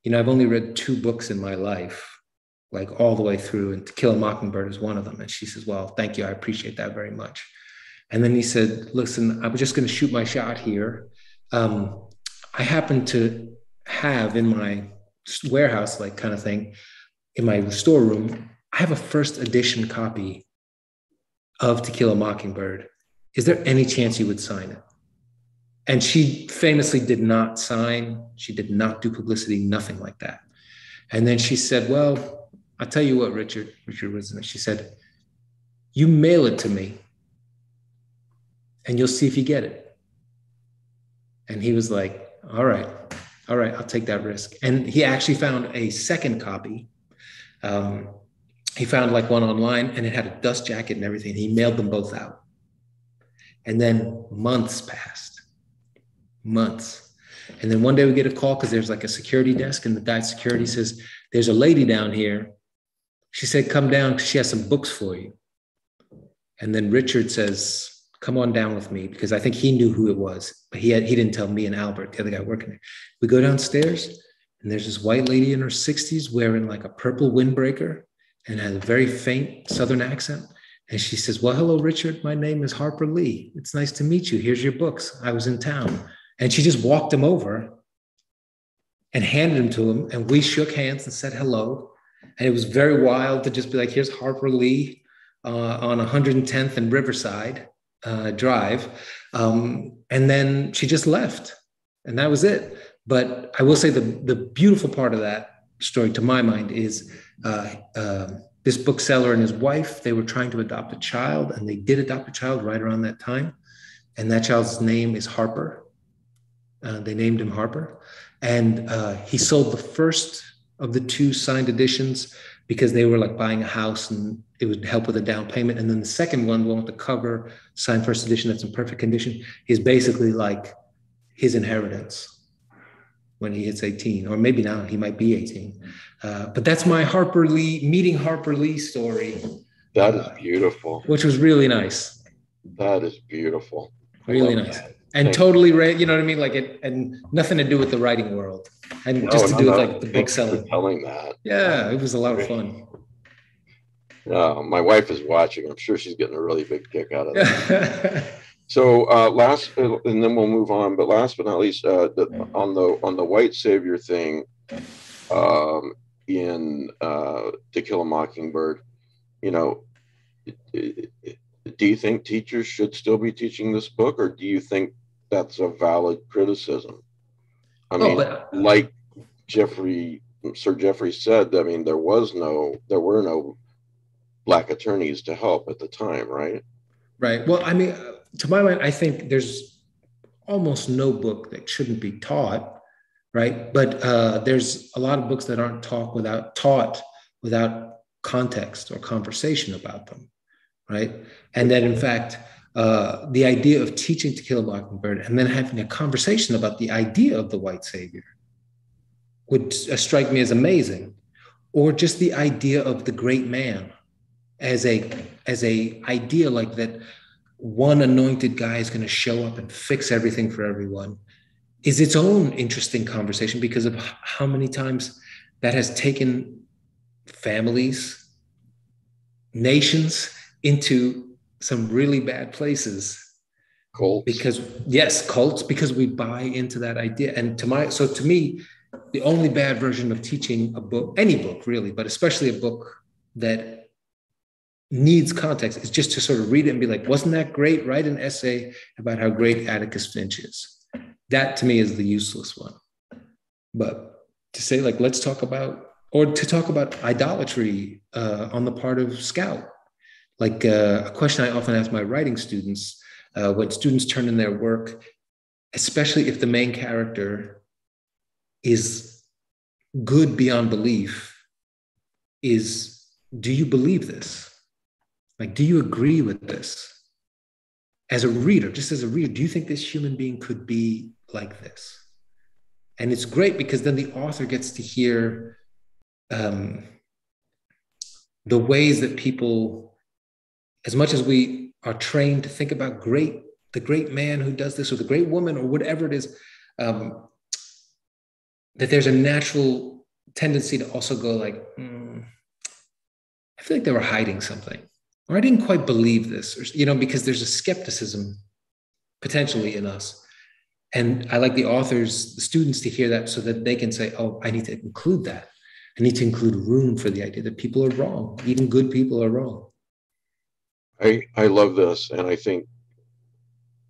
you know, I've only read two books in my life, like all the way through, and To Kill a Mockingbird is one of them. And she says, well, thank you, I appreciate that very much. And then he said, listen, I'm just going to shoot my shot here. I happened to have in my warehouse, like kind of thing, in my storeroom, I have a first edition copy of To Kill a Mockingbird. Is there any chance you would sign it? And she famously did not sign. She did not do publicity, nothing like that. And then she said, well, I'll tell you what, Richard Wisner, she said, you mail it to me and you'll see if you get it. And he was like, all right, I'll take that risk. And he actually found a second copy. He found like one online and it had a dust jacket and everything. He mailed them both out. And then months passed, months. And then one day we get a call because there's like a security desk and the guy at security says, there's a lady down here. She said, come down, she has some books for you. And then Richard says, come on down with me, because I think he knew who it was, but he didn't tell me and Albert, the other guy working there. We go downstairs and there's this white lady in her 60s wearing like a purple windbreaker and has a very faint Southern accent. And she says, well, hello, Richard, my name is Harper Lee. It's nice to meet you. Here's your books. I was in town. And she just walked him over and handed them to him. And we shook hands and said hello. And it was very wild to just be like, here's Harper Lee on 110th and Riverside Drive. And then she just left. And that was it. But I will say the beautiful part of that story, to my mind, is this bookseller and his wife, they were trying to adopt a child, and they did adopt a child right around that time. And that child's name is Harper. They named him Harper. And he sold the first of the two signed editions because they were like buying a house and it would help with a down payment. And then the second one with the cover, signed first edition that's in perfect condition, is basically like his inheritance when he hits 18, or maybe now he might be 18. But that's my Harper Lee, meeting Harper Lee story. That is beautiful. Which was really nice. That is beautiful. Really nice. That. And thanks. Totally, you know what I mean? Like it, and nothing to do with the writing world. And no, just to do with like the book selling. Telling that. Yeah, it was a lot of fun. My wife is watching. I'm sure she's getting a really big kick out of that. So last, and then we'll move on. But last but not least, on the white savior thing, in To Kill a Mockingbird, you know, do you think teachers should still be teaching this book, or do you think that's a valid criticism? I mean, like Sir Jeffrey said, I mean, there were no black attorneys to help at the time, right? Right. Well, I mean, to my mind, I think there's almost no book that shouldn't be taught, right? But there's a lot of books that aren't taught without context or conversation about them, right? And that, in fact, the idea of teaching To Kill a Mockingbird and then having a conversation about the idea of the white savior would strike me as amazing, or just the idea of the great man as a idea, like that one anointed guy is going to show up and fix everything for everyone, is its own interesting conversation because of how many times that has taken families, nations into some really bad places. Cults. Because we buy into that idea. And to me, the only bad version of teaching a book, any book really, but especially a book that needs context, is just to sort of read it and be like, wasn't that great? Write an essay about how great Atticus Finch is. That to me is the useless one. But to say like, let's talk about, or to talk about idolatry on the part of Scout. Like a question I often ask my writing students, when students turn in their work, especially if the main character is good beyond belief, is, do you believe this? Like, do you agree with this? As a reader, just as a reader, do you think this human being could be like this? And it's great because then the author gets to hear the ways that people, as much as we are trained to think about the great man who does this, or the great woman, or whatever it is, that there's a natural tendency to also go like, I feel like they were hiding something. Or I didn't quite believe this, or, you know, because there's a skepticism potentially in us. And I like the authors, the students, to hear that so that they can say, oh, I need to include that. I need to include room for the idea that people are wrong. Even good people are wrong. I love this. And I think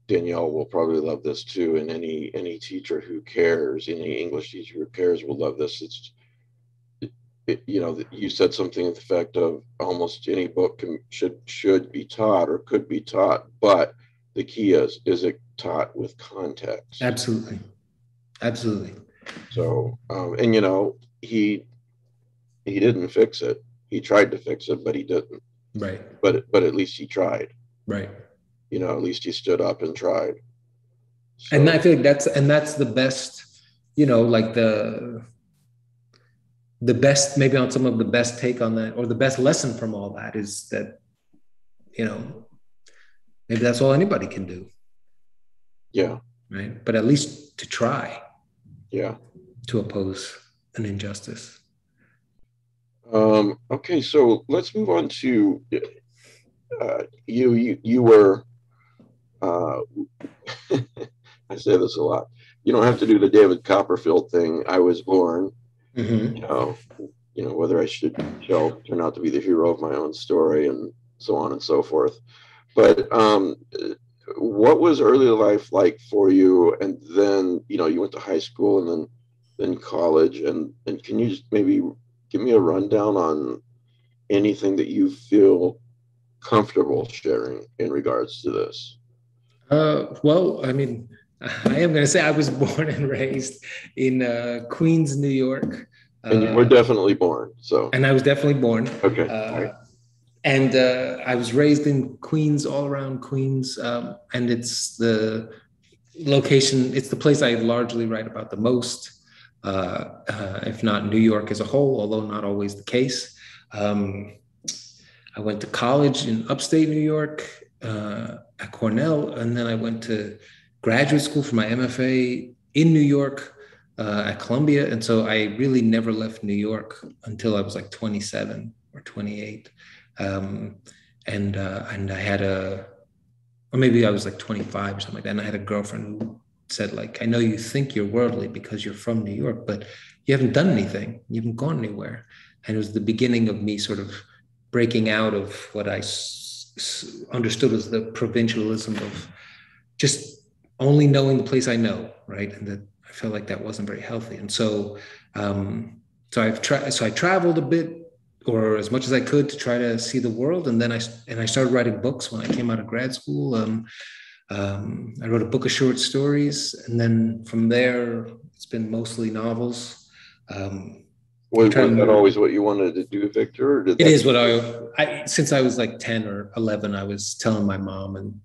Danielle will probably love this too. And any teacher who cares, any English teacher who cares will love this. You know, you said something to the effect of almost any book should be taught or could be taught, but the key is it taught with context? Absolutely. Absolutely. So, and you know, he didn't fix it. He tried to fix it, but he didn't. Right. But at least he tried. Right. You know, at least he stood up and tried. So. And I feel like that's the best, you know, like the best, maybe on some of the best take on that, or the best lesson from all that is that, you know, maybe that's all anybody can do. Yeah. Right. But at least to try. Yeah. To oppose an injustice. Okay. So let's move on to, you were, I say this a lot, you don't have to do the David Copperfield thing. I was born. Mm-hmm. You know, whether I shall turn out to be the hero of my own story and so on and so forth. But what was early life like for you? And then, you know, you went to high school and then college. And can you just maybe give me a rundown on anything that you feel comfortable sharing in regards to this? Well, I mean, I am going to say I was born and raised in Queens, New York. And you were definitely born. So. And I was definitely born. Okay. Right. And I was raised in Queens, all around Queens. And it's the location, it's the place I largely write about the most, if not New York as a whole, although not always the case. I went to college in upstate New York at Cornell. And then I went to graduate school for my MFA in New York at Columbia. And so I really never left New York until I was like 27 or 28. And I had or maybe I was like 25 or something like that. And I had a girlfriend who said, like, I know you think you're worldly because you're from New York, but you haven't done anything. You haven't gone anywhere. And it was the beginning of me sort of breaking out of what I understood as the provincialism of just only knowing the place I know, right? And that I felt like that wasn't very healthy. And so, so I traveled a bit, or as much as I could, to try to see the world. And then I started writing books when I came out of grad school. I wrote a book of short stories, and then from there, it's been mostly novels. Was that always what you wanted to do, Victor? Or did it is what I since I was like 10 or 11, I was telling my mom and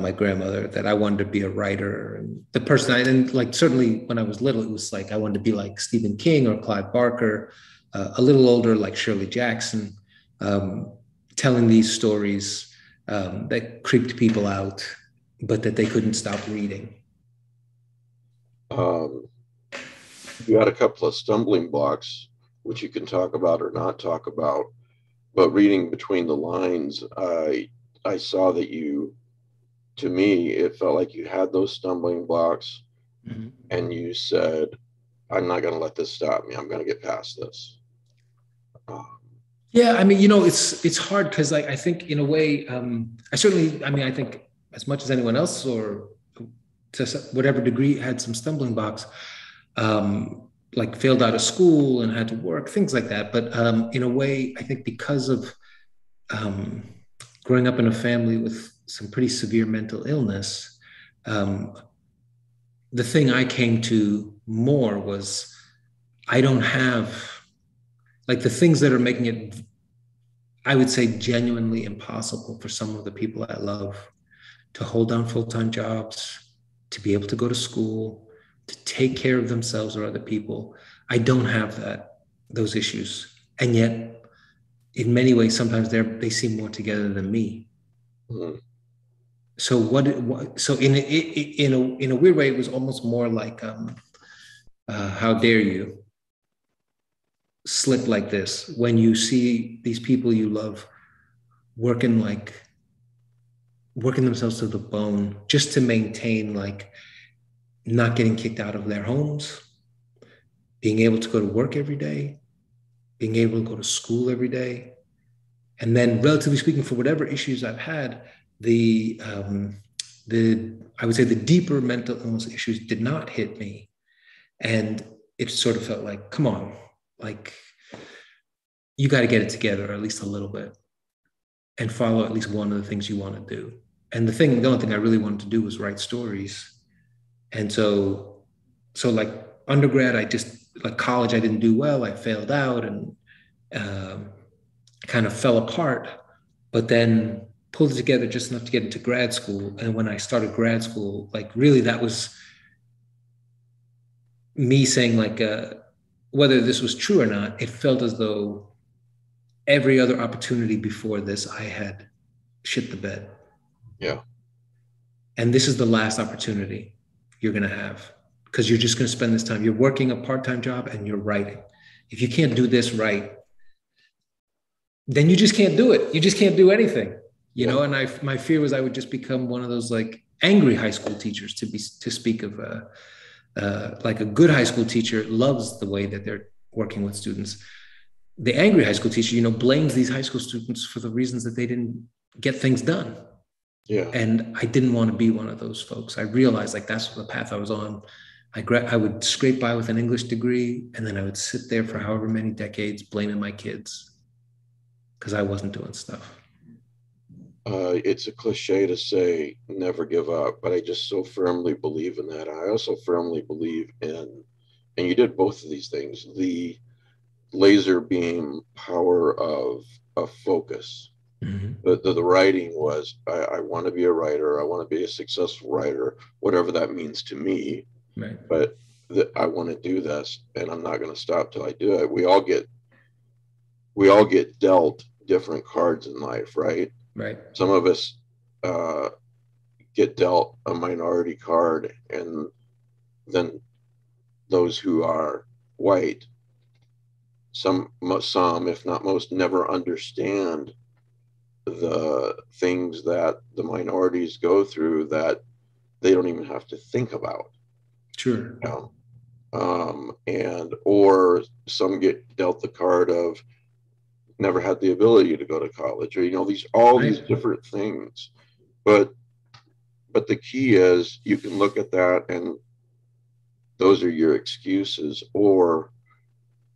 my grandmother that I wanted to be a writer. And the person I didn't like, certainly when I was little, it was like I wanted to be like Stephen King or Clive Barker, a little older, like Shirley Jackson, telling these stories that creeped people out, but that they couldn't stop reading. You had a couple of stumbling blocks, which you can talk about or not talk about, but reading between the lines, I saw that you, to me, it felt like you had those stumbling blocks, mm-hmm. and you said, I'm not going to let this stop me. I'm going to get past this. Yeah. I mean, you know, it's hard because I think in a way, I think as much as anyone else or to whatever degree had some stumbling blocks, like failed out of school and had to work, things like that. But in a way, I think because of growing up in a family with some pretty severe mental illness, the thing I came to more was I don't have, like, the things that are making it, I would say, genuinely impossible for some of the people I love to hold down full-time jobs, to be able to go to school, to take care of themselves or other people. I don't have those issues. And yet, in many ways, sometimes they seem more together than me. Mm-hmm. So in a weird way, it was almost more like, how dare you slip like this when you see these people you love working themselves to the bone just to maintain like not getting kicked out of their homes, being able to go to work every day, being able to go to school every day. And then, relatively speaking, for whatever issues I've had, I would say the deeper mental illness issues did not hit me. And it sort of felt like, come on, like, you got to get it together, or at least a little bit, and follow at least one of the things you want to do. And the only thing I really wanted to do was write stories. And so like undergrad, college, I didn't do well. I failed out and kind of fell apart, but then pulled it together just enough to get into grad school. And when I started grad school, like really that was me saying like, whether this was true or not, it felt as though every other opportunity before this, I had shit the bed. Yeah. And this is the last opportunity you're going to have, because you're just going to spend this time. You're working a part-time job and you're writing. If you can't do this right, then you just can't do it. You just can't do anything. You know, and my fear was I would just become one of those like angry high school teachers, to speak of like a good high school teacher loves the way that they're working with students. The angry high school teacher, you know, blames these high school students for the reasons that they didn't get things done. Yeah. And I didn't want to be one of those folks. I realized like that's the path I was on. I would scrape by with an English degree, and then I would sit there for however many decades blaming my kids because I wasn't doing stuff. It's a cliche to say never give up, but I just so firmly believe in that. I also firmly believe in, and you did both of these things, the laser beam power of focus. Mm-hmm. The writing was, I want to be a writer. I want to be a successful writer, whatever that means to me, right. But I want to do this, and I'm not going to stop till I do it. We all get dealt different cards in life, right? Right. Some of us get dealt a minority card, and then those who are white, some, if not most, never understand the things that the minorities go through that they don't even have to think about. Sure. You know? Or some get dealt the card of never had the ability to go to college, or, you know, these different things, but the key is you can look at that and those are your excuses, or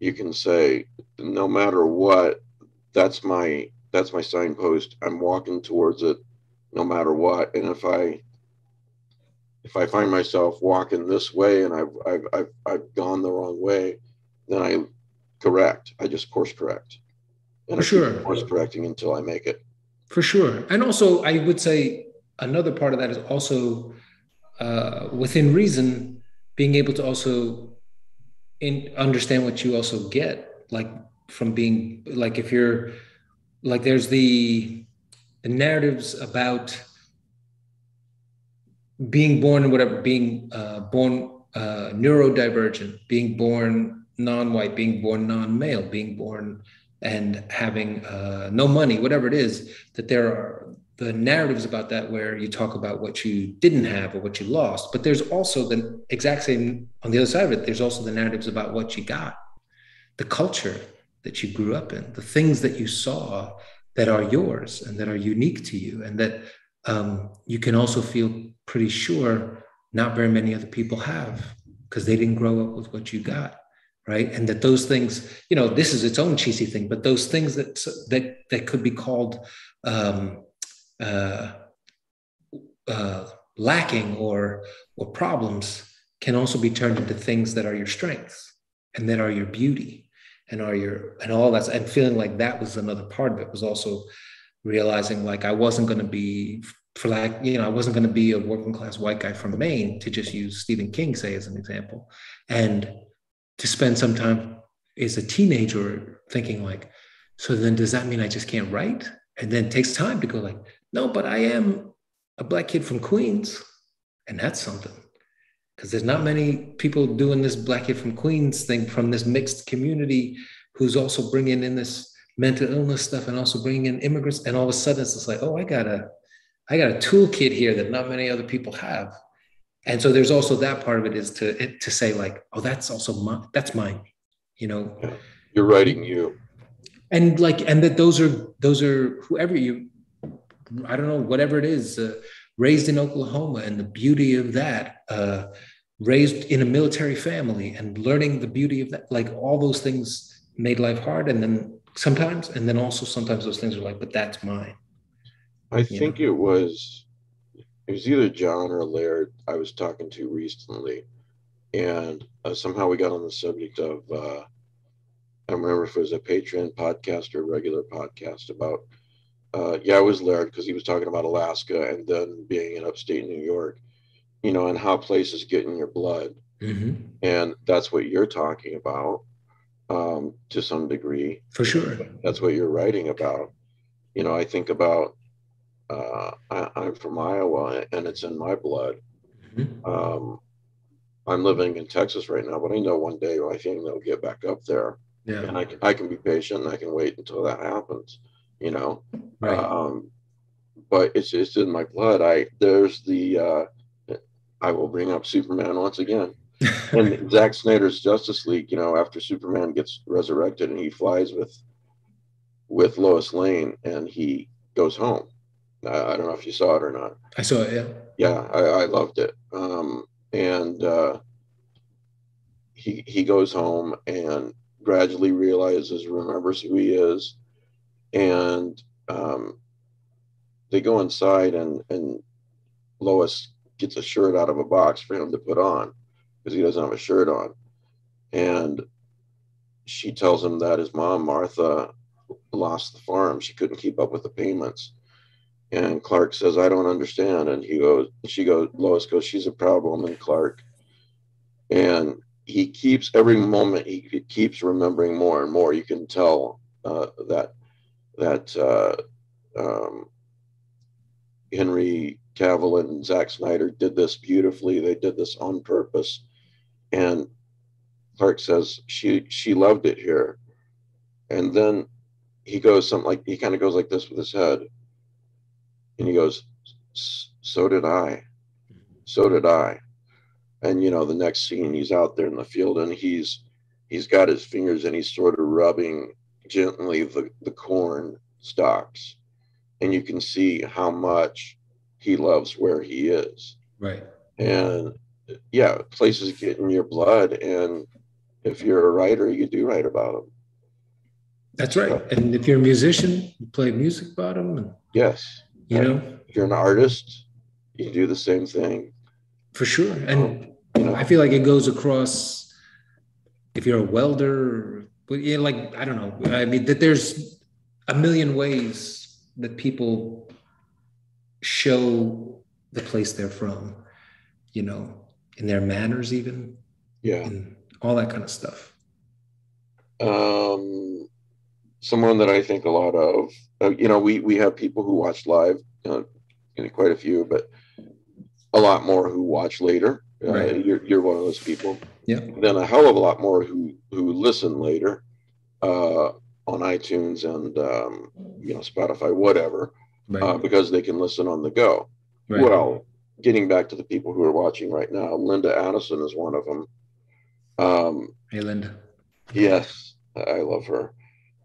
you can say, no matter what, that's my signpost. I'm walking towards it no matter what. And if I find myself walking this way and I've gone the wrong way, then I just course correct. For sure. Course correcting until I make it. For sure. And also, I would say another part of that is also within reason, being able to also understand what you also get, like from being, like if you're, like there's the narratives about being born in whatever, being born neurodivergent, being born non-white, being born non-male, being born... and having no money, whatever it is, that there are the narratives about that where you talk about what you didn't have or what you lost, but there's also the exact same, on the other side of it, there's also the narratives about what you got, the culture that you grew up in, the things that you saw that are yours and that are unique to you, and that you can also feel pretty sure not very many other people have because they didn't grow up with what you got. Right. And that those things, you know, this is its own cheesy thing, but those things that could be called lacking or problems can also be turned into things that are your strengths and that are your beauty and are your, and all that. And feeling like that was another part of it, was also realizing like I wasn't going to be, for lack, you know, I wasn't going to be a working class white guy from Maine, to just use Stephen King, say, as an example. And to spend some time as a teenager thinking like, so then does that mean I just can't write? And then it takes time to go like, no, but I am a Black kid from Queens. And that's something, because there's not many people doing this Black kid from Queens thing from this mixed community who's also bringing in this mental illness stuff and also bringing in immigrants. And all of a sudden it's just like, oh, I got a toolkit here that not many other people have. And so there's also that part of it is to say like, oh, that's also my, that's mine, you know. You're writing you. And like, and that those are whoever you, I don't know, whatever it is, raised in Oklahoma and the beauty of that, raised in a military family and learning the beauty of that, like all those things made life hard. And then sometimes, and then also sometimes those things are like, but that's mine. I think it was either John or Laird I was talking to recently, and somehow we got on the subject of, I don't remember if it was a Patreon podcast or a regular podcast about, it was Laird, because he was talking about Alaska and then being in upstate New York, you know, and how places get in your blood. Mm-hmm. And that's what you're talking about to some degree. For sure. That's what you're writing about. You know, I think about, I'm from Iowa and it's in my blood. Mm-hmm. I'm living in Texas right now, but I know one day my family will get back up there. Yeah. And I can be patient and I can wait until that happens, you know. Right. But it's in my blood. I will bring up Superman once again. And Zack Snyder's Justice League, you know, after Superman gets resurrected and he flies with Lois Lane and he goes home. I don't know if you saw it or not. I saw it, yeah. Yeah, I loved it. He goes home and gradually realizes, remembers who he is. And they go inside and Lois gets a shirt out of a box for him to put on because he doesn't have a shirt on. And she tells him that his mom, Martha, lost the farm. She couldn't keep up with the payments. And Clark says, I don't understand. And Lois goes, she's a proud woman, Clark. And he keeps, every moment, he keeps remembering more and more. You can tell that Henry Cavill and Zack Snyder did this beautifully. They did this on purpose. And Clark says, she loved it here. And then he goes something like, he kind of goes like this with his head. And he goes, so did I. And, you know, the next scene, he's out there in the field and he's got his fingers and he's sort of rubbing gently the corn stalks. And you can see how much he loves where he is. Right. And yeah, places get in your blood. And if you're a writer, you do write about them. That's right. So, and if you're a musician, you play music about them. And... Yes. You know, if you're an artist, you do the same thing. For sure. And you know, I feel like it goes across if you're a welder, like, I don't know. I mean, that there's a million ways that people show the place they're from, you know, in their manners even. Yeah. And all that kind of stuff. Someone that I think a lot of, you know, we have people who watch live, you know, quite a few, but a lot more who watch later. Right. You're one of those people. Yeah. Then a hell of a lot more who listen later on iTunes and, you know, Spotify, whatever, right. Because they can listen on the go. Right. Well, getting back to the people who are watching right now, Linda Addison is one of them. Hey, Linda. Yes, I love her.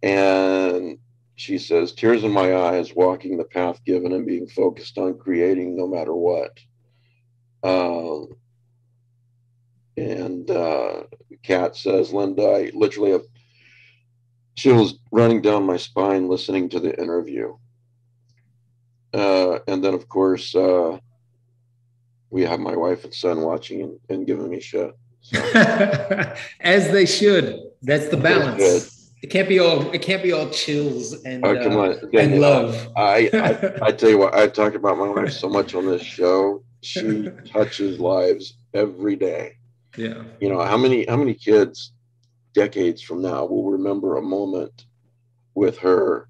And she says, tears in my eyes, walking the path given and being focused on creating no matter what. Kat says, Linda, I literally have chills running down my spine listening to the interview. And then, of course, we have my wife and son watching and giving me shit. So. As they should. That's the balance. It can't be all chills and, and love. I tell you what, I talk about my wife so much on this show. She touches lives every day. Yeah. You know, how many kids decades from now will remember a moment with her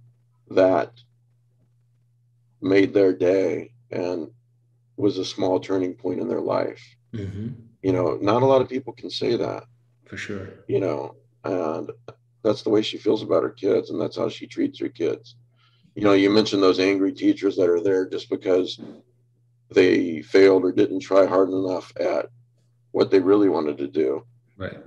that made their day and was a small turning point in their life? Mm-hmm. You know, not a lot of people can say that. For sure. You know, and that's the way she feels about her kids, and that's how she treats her kids. You know, you mentioned those angry teachers that are there just because they failed or didn't try hard enough at what they really wanted to do. Right.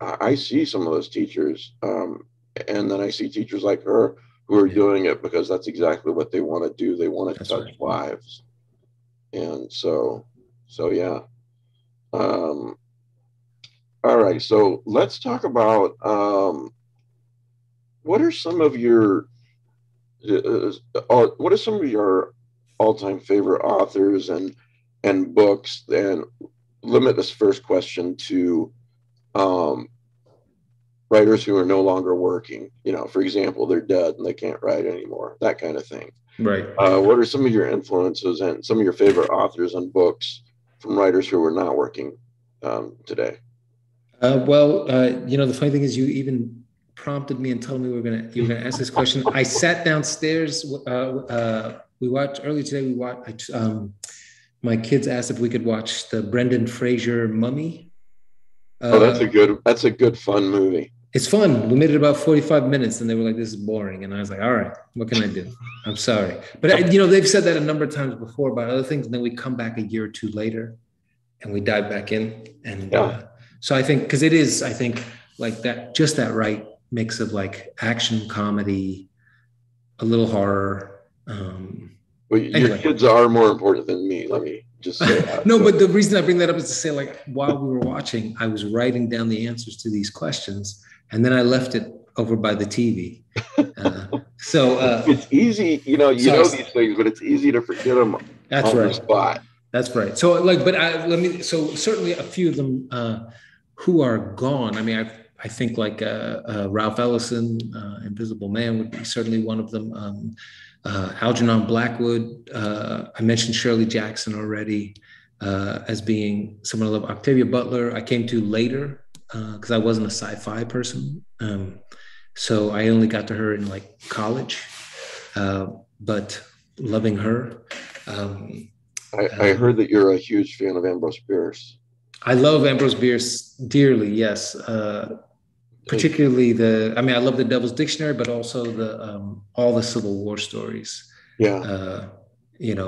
I see some of those teachers, and then I see teachers like her who are doing it because that's exactly what they want to do. They want to touch lives. And so yeah. All right, so let's talk about what are some of your all-time favorite authors and books, and limit this first question to writers who are no longer working. You know, for example, they're dead and they can't write anymore, that kind of thing. Right. What are some of your influences and some of your favorite authors and books from writers who are not working today? You know, the funny thing is you even prompted me and told me you were gonna ask this question. I sat downstairs. Earlier today, my kids asked if we could watch the Brendan Fraser Mummy. That's a good fun movie. It's fun. We made it about 45 minutes and they were like, this is boring. And I was like, all right, what can I do? I'm sorry. But, you know, they've said that a number of times before about other things. And then we come back a year or two later and we dive back in. And so I think, because it is, I think, like that, just that right mix of like action, comedy, a little horror. Your kids are more important than me. Let me just say that. No, but the reason I bring that up is to say, like, while we were watching, I was writing down the answers to these questions. And then I left it over by the TV. It's easy, you know these things, but it's easy to forget them on the spot. That's right. So like, so certainly a few of them who are gone. I mean, I think like Ralph Ellison, Invisible Man would be certainly one of them. Algernon Blackwood. I mentioned Shirley Jackson already as being someone I love. Octavia Butler, I came to later, because I wasn't a sci-fi person. So I only got to her in like college, but loving her. I heard that you're a huge fan of Ambrose Bierce. I love Ambrose Bierce dearly, yes. Particularly I love The Devil's Dictionary, but also all the Civil War stories. Yeah. In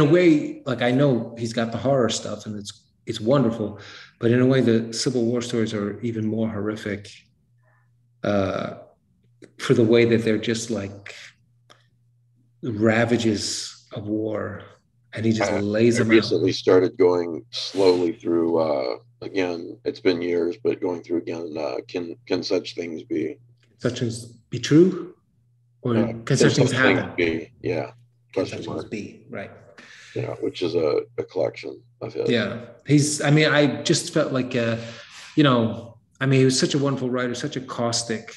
a way, like I know he's got the horror stuff and it's wonderful, but in a way, the Civil War stories are even more horrific for the way that they're just like ravages of war. And he just lays them out. I recently started going slowly through, again, it's been years, but going through again, can such things be? Such as be true? Or can such things happen? Be? Yeah. Can such things be, right. Yeah, which is a collection of his. Yeah, I just felt like, he was such a wonderful writer, such a caustic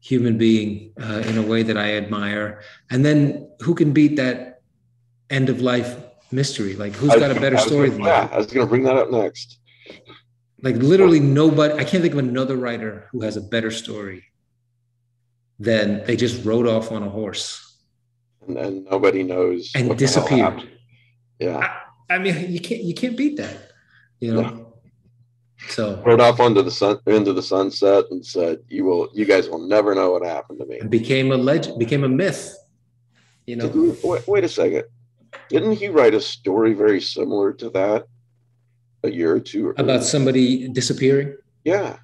human being in a way that I admire. And then who can beat that end of life mystery? Like who's got a better story than that? Yeah, I was going to bring that up next. Like literally nobody, I can't think of another writer who has a better story than they just rode off on a horse. And then nobody knows. And disappeared. Yeah, you can't beat that, you know. No. So rode off into the sunset and said, you guys will never know what happened to me." And became a legend, became a myth. You know. Wait a second. Didn't he write a story very similar to that a year or two ago? About somebody disappearing? Yeah,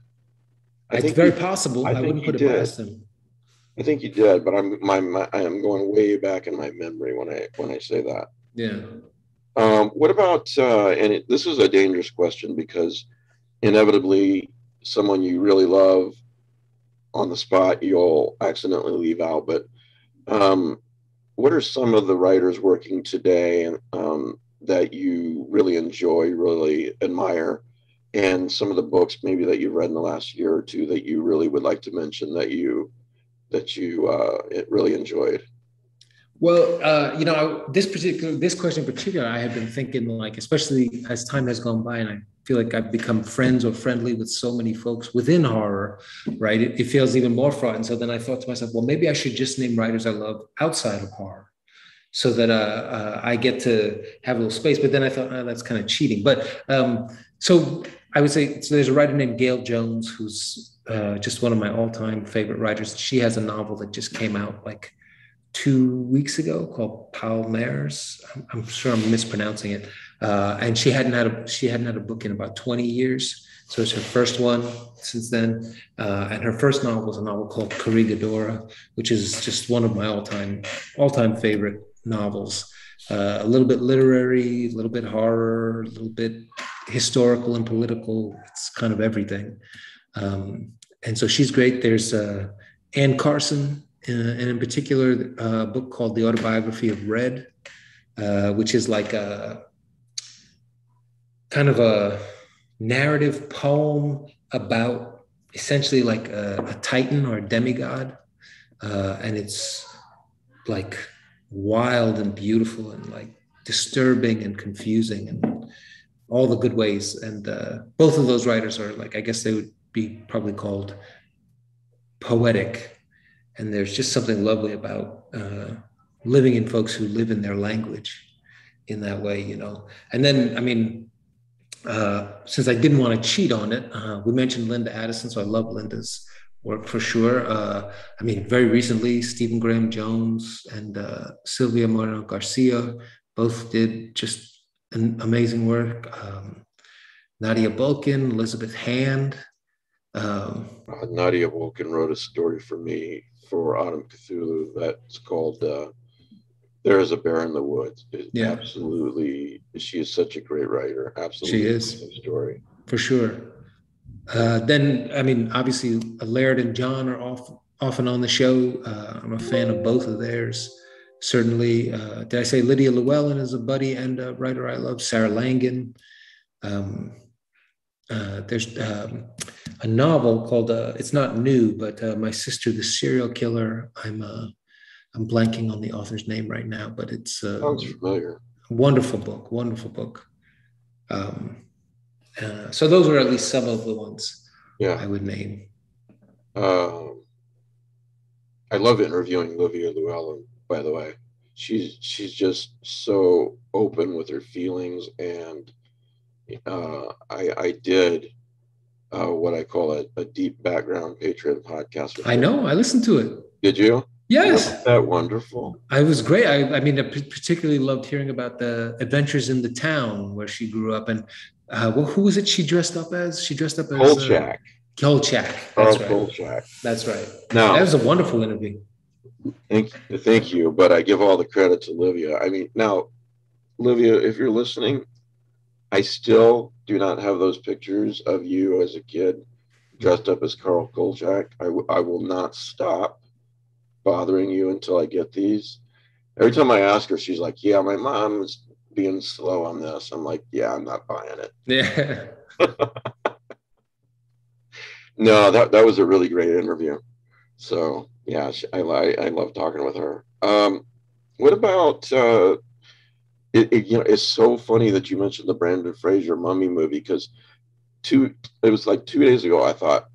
it's very possible. I wouldn't put it past him. I think he did, but I am going way back in my memory when I say that. Yeah. What about, this is a dangerous question because inevitably someone you really love on the spot, you'll accidentally leave out, but what are some of the writers working today that you really enjoy, really admire, and some of the books maybe that you've read in the last year or two that you really would like to mention that you really enjoyed? Well, this question in particular, I have been thinking, like, especially as time has gone by, and I feel like I've become friends or friendly with so many folks within horror, right? It feels even more fraught. And so then I thought to myself, well, maybe I should just name writers I love outside of horror so that I get to have a little space. But then I thought, that's kind of cheating. But so I would say, so there's a writer named Gail Jones, who's just one of my all-time favorite writers. She has a novel that just came out, like, 2 weeks ago called Palmares. I'm sure I'm mispronouncing it. And she hadn't had a book in about 20 years. So it's her first one since then. And her first novel was a novel called Corregidora, which is just one of my all-time favorite novels. A little bit literary, a little bit horror, a little bit historical and political. It's kind of everything. And so she's great. There's Anne Carson, and in particular, a book called The Autobiography of Red, which is like a kind of a narrative poem about essentially like a titan or a demigod. And it's like wild and beautiful and like disturbing and confusing and all the good ways. And both of those writers are like, I guess they would be probably called poetic. And there's just something lovely about living in folks who live in their language in that way, you know. And then, I mean, since I didn't want to cheat on it, we mentioned Linda Addison, so I love Linda's work for sure. I mean, very recently, Stephen Graham Jones and Silvia Moreno Garcia both did just an amazing work. Nadia Bulkin, Elizabeth Hand. Nadia Bulkin wrote a story for me for Autumn Cthulhu that's called There is a Bear in the Woods. Yeah. Absolutely. She is such a great writer. Absolutely. She is. Story. For sure. Then, I mean, obviously, Laird and John are off and on the show. I'm a fan of both of theirs. Certainly, did I say Lydia Llewellyn is a buddy and a writer I love? Sarah Langan. There's a novel called, it's not new, but My Sister, the Serial Killer. I'm blanking on the author's name right now, but it's a wonderful book. So those are at least some of the ones I would name. I love interviewing Livia Llewellyn, by the way. She's just so open with her feelings, and I did what I call a deep background Patreon podcast. I know. I listened to it. Did you? Yes. Wasn't that wonderful? I was great. I mean, I particularly loved hearing about the adventures in the town where she grew up. And who was it she dressed up as? She dressed up as Kolchak. Kolchak. That's right. Kolchak. That's right. Now, that was a wonderful interview. Thank you. But I give all the credit to Livia. I mean, now, Livia, if you're listening, I still do not have those pictures of you as a kid dressed up as Karl Kolchak. I will not stop bothering you until I get these. Every time I ask her, she's like, yeah, my mom is being slow on this. I'm like, yeah, I'm not buying it. Yeah. No, that was a really great interview. So, yeah, I love talking with her. What about... you know, it's so funny that you mentioned the Brandon Fraser Mummy movie, because it was like 2 days ago, I thought,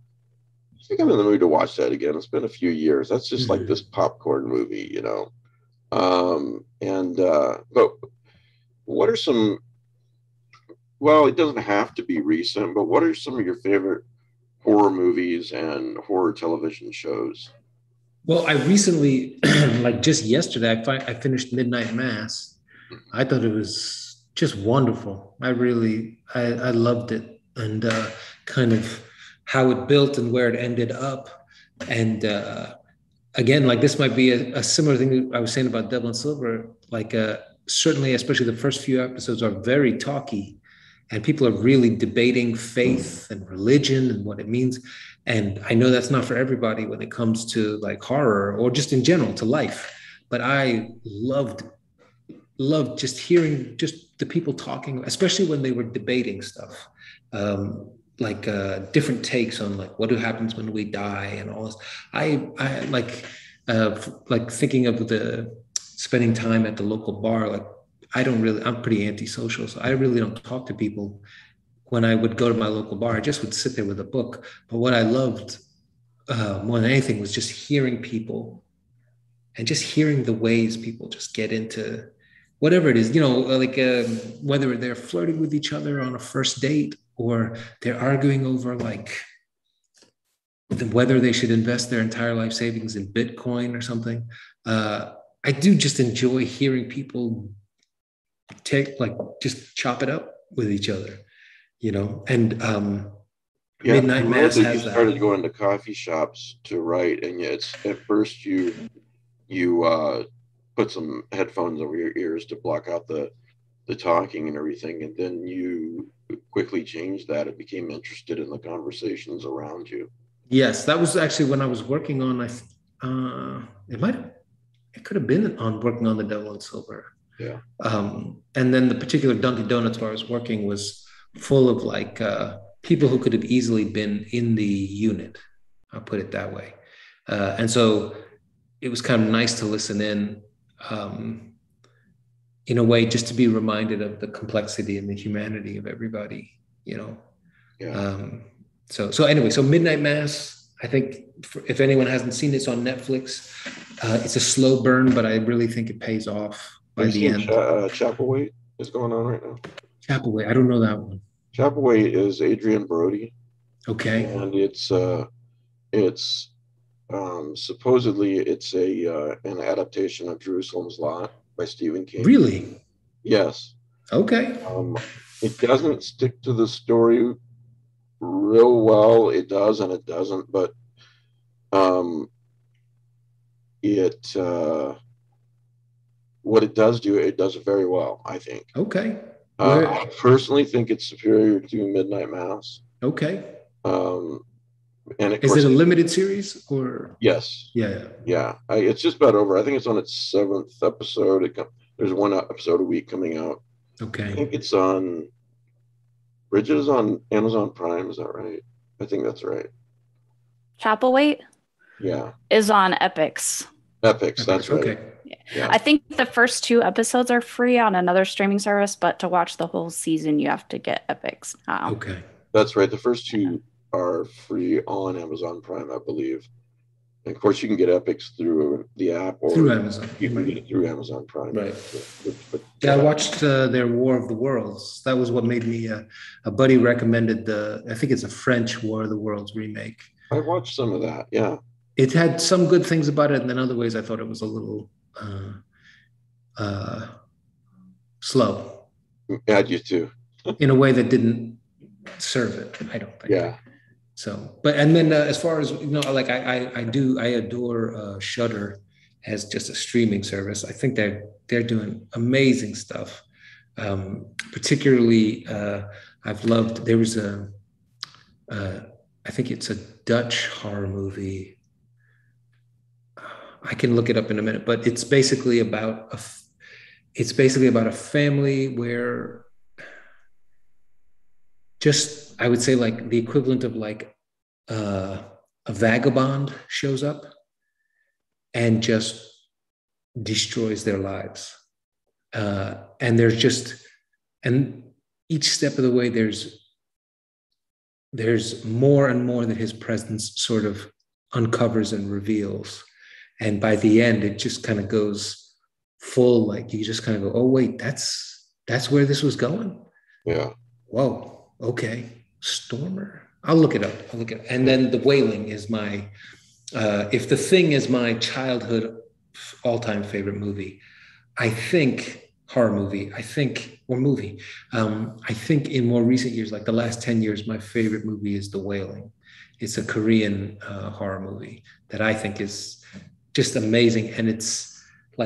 I think I'm in the mood to watch that again. It's been a few years. That's just like this popcorn movie, you know. But what are some, well, it doesn't have to be recent, but what are some of your favorite horror movies and horror television shows? Well, I recently, like just yesterday, I finished Midnight Mass. I thought it was just wonderful. I loved it, and kind of how it built and where it ended up. And again, like this might be a similar thing I was saying about Devil in Silver. Like certainly, especially the first few episodes are very talky, and people are really debating faith and religion and what it means. And I know that's not for everybody when it comes to like horror or just in general to life. But I loved just hearing just the people talking, especially when they were debating stuff, like different takes on like what happens when we die and all this. I like thinking of the spending time at the local bar. Like I'm pretty antisocial, so I really don't talk to people. When I would go to my local bar, I just would sit there with a book. But what I loved more than anything was just hearing people, and just hearing the ways people just get into whatever it is, you know, like whether they're flirting with each other on a first date or they're arguing over like whether they should invest their entire life savings in Bitcoin or something. I do just enjoy hearing people just chop it up with each other, you know. And Midnight Mass has that. You started going to coffee shops to write, and at first you put some headphones over your ears to block out the talking and everything, and then you quickly changed that and became interested in the conversations around you. Yes, that was actually when I was working on. It could have been on working on The Devil in Silver. Yeah. And then the particular Dunkin' Donuts where I was working was full of people who could have easily been in the unit. I'll put it that way. And so it was kind of nice to listen in a way, just to be reminded of the complexity and the humanity of everybody, you know? Yeah. So Midnight Mass, I think if anyone hasn't seen it's on Netflix, it's a slow burn, but I really think it pays off by the end. Chapelwaite is going on right now. Chapelwaite, I don't know that one. Chapelwaite is Adrian Brody. Okay. And it's supposedly it's an adaptation of Jerusalem's Lot by Stephen King. Really? Yes. Okay. It doesn't stick to the story real well. It does and it doesn't, but what it does do, it does it very well, I think. Okay. I personally think it's superior to Midnight Mass. Okay. And is it a limited series or? Yes. Yeah. Yeah. It's just about over. I think it's on its 7th episode. There's one episode a week coming out. Okay. I think it's on. Bridget is on Amazon Prime. Is that right? I think that's right. Chapelwaite? Yeah. Is on Epix. Epix. That's right. Okay. Yeah. I think the first 2 episodes are free on another streaming service, but to watch the whole season, you have to get Epix. Okay. That's right. The first 2 are free on Amazon Prime, I believe. And of course, you can get Epix through the app or through Amazon. You can get it through Amazon Prime. Right. Yeah, I watched their War of the Worlds. That was what made me, a buddy recommended I think it's a French War of the Worlds remake. I watched some of that, yeah. It had some good things about it, and then other ways I thought it was a little slow. I do too. In a way that didn't serve it, I don't think. Yeah. So, as far as, I adore Shudder as just a streaming service. I think they're doing amazing stuff. Particularly, I've loved, there was I think it's a Dutch horror movie. I can look it up in a minute, but it's basically about a family where I would say the equivalent of a vagabond shows up and just destroys their lives. And each step of the way, there's more and more that his presence sort of uncovers and reveals. And by the end, it just kind of goes full, you just kind of go, oh, wait, that's where this was going? Yeah. Whoa, okay. Stormer? I'll look it up. And then The Wailing is my, if The Thing is my childhood all-time favorite movie, I think in more recent years, the last 10 years, my favorite movie is The Wailing. It's a Korean horror movie that I think is just amazing. And it's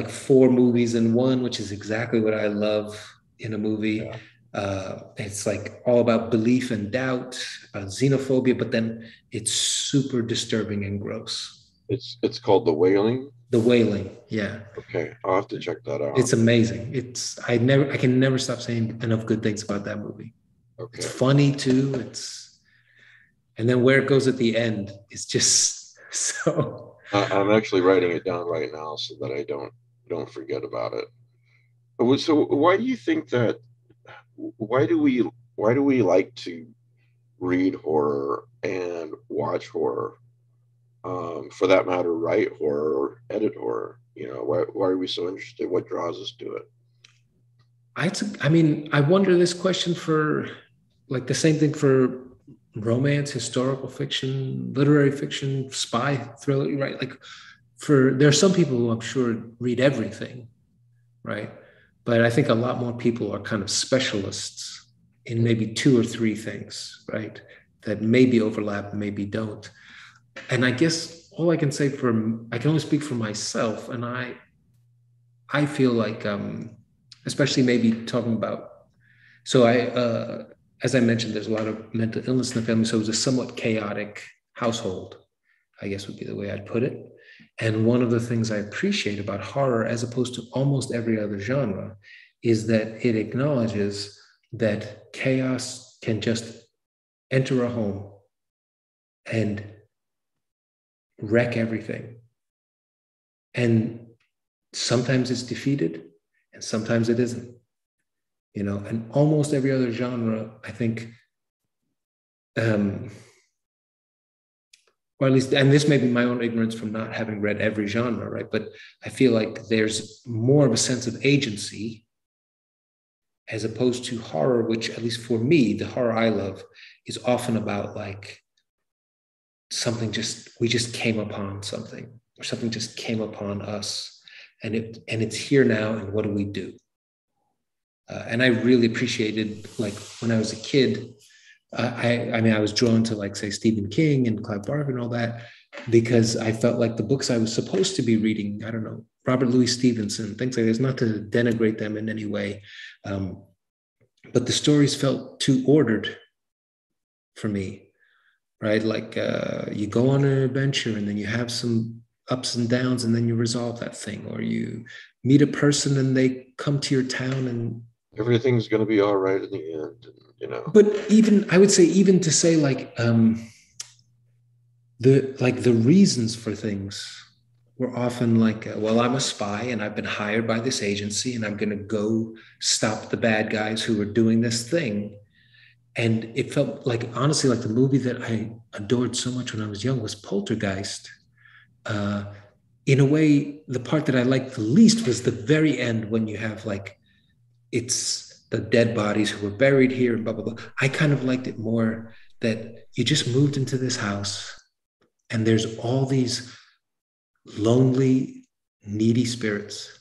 4 movies in one, which is exactly what I love in a movie. Yeah. It's all about belief and doubt, about xenophobia, but then it's super disturbing and gross. It's called The Wailing? The Wailing, yeah. Okay, I'll have to check that out. It's amazing. I can never stop saying enough good things about that movie. Okay. It's funny too. And then where it goes at the end is just so. I'm actually writing it down right now so that I don't forget about it. So why do you think that? Why do we like to read horror and watch horror? For that matter, write horror or edit horror. Why are we so interested? What draws us to it? I wonder this question for the same thing for romance, historical fiction, literary fiction, spy thriller, right? for, there are some people who I'm sure read everything, right? But I think a lot more people are kind of specialists in maybe two or three things, right? That maybe overlap, maybe don't. And I guess all I can say from, I can only speak for myself, and I feel like, especially maybe talking about, so I, as I mentioned, there's a lot of mental illness in the family. So it was a somewhat chaotic household, I guess would be the way I'd put it. And one of the things I appreciate about horror, as opposed to almost every other genre, is that it acknowledges that chaos can just enter a home and wreck everything. And sometimes it's defeated and sometimes it isn't, you know, and almost every other genre, I think, or at least, and this may be my own ignorance from not having read every genre, right? But I feel like there's more of a sense of agency as opposed to horror, which at least for me, the horror I love is often about like something just, we just came upon something, or something just came upon us, and it's here now, and what do we do? And I really appreciated, like when I was a kid, I mean, I was drawn to like, say, Stephen King and Clive Barker and all that, because I felt like the books I was supposed to be reading, I don't know, Robert Louis Stevenson, things like this, not to denigrate them in any way, but the stories felt too ordered for me, right? Like you go on an adventure and then you have some ups and downs and then you resolve that thing, or you meet a person and they come to your town and everything's going to be all right in the end, you know. But even, I would say, even to say like the reasons for things were often like, well, I'm a spy and I've been hired by this agency and I'm going to go stop the bad guys who are doing this thing. And it felt like, honestly, like the movie that I adored so much when I was young was Poltergeist. In a way, the part that I liked the least was the very end when you have like, it's the dead bodies who were buried here and blah, blah, blah. I kind of liked it more that you just moved into this house and there's all these lonely, needy spirits,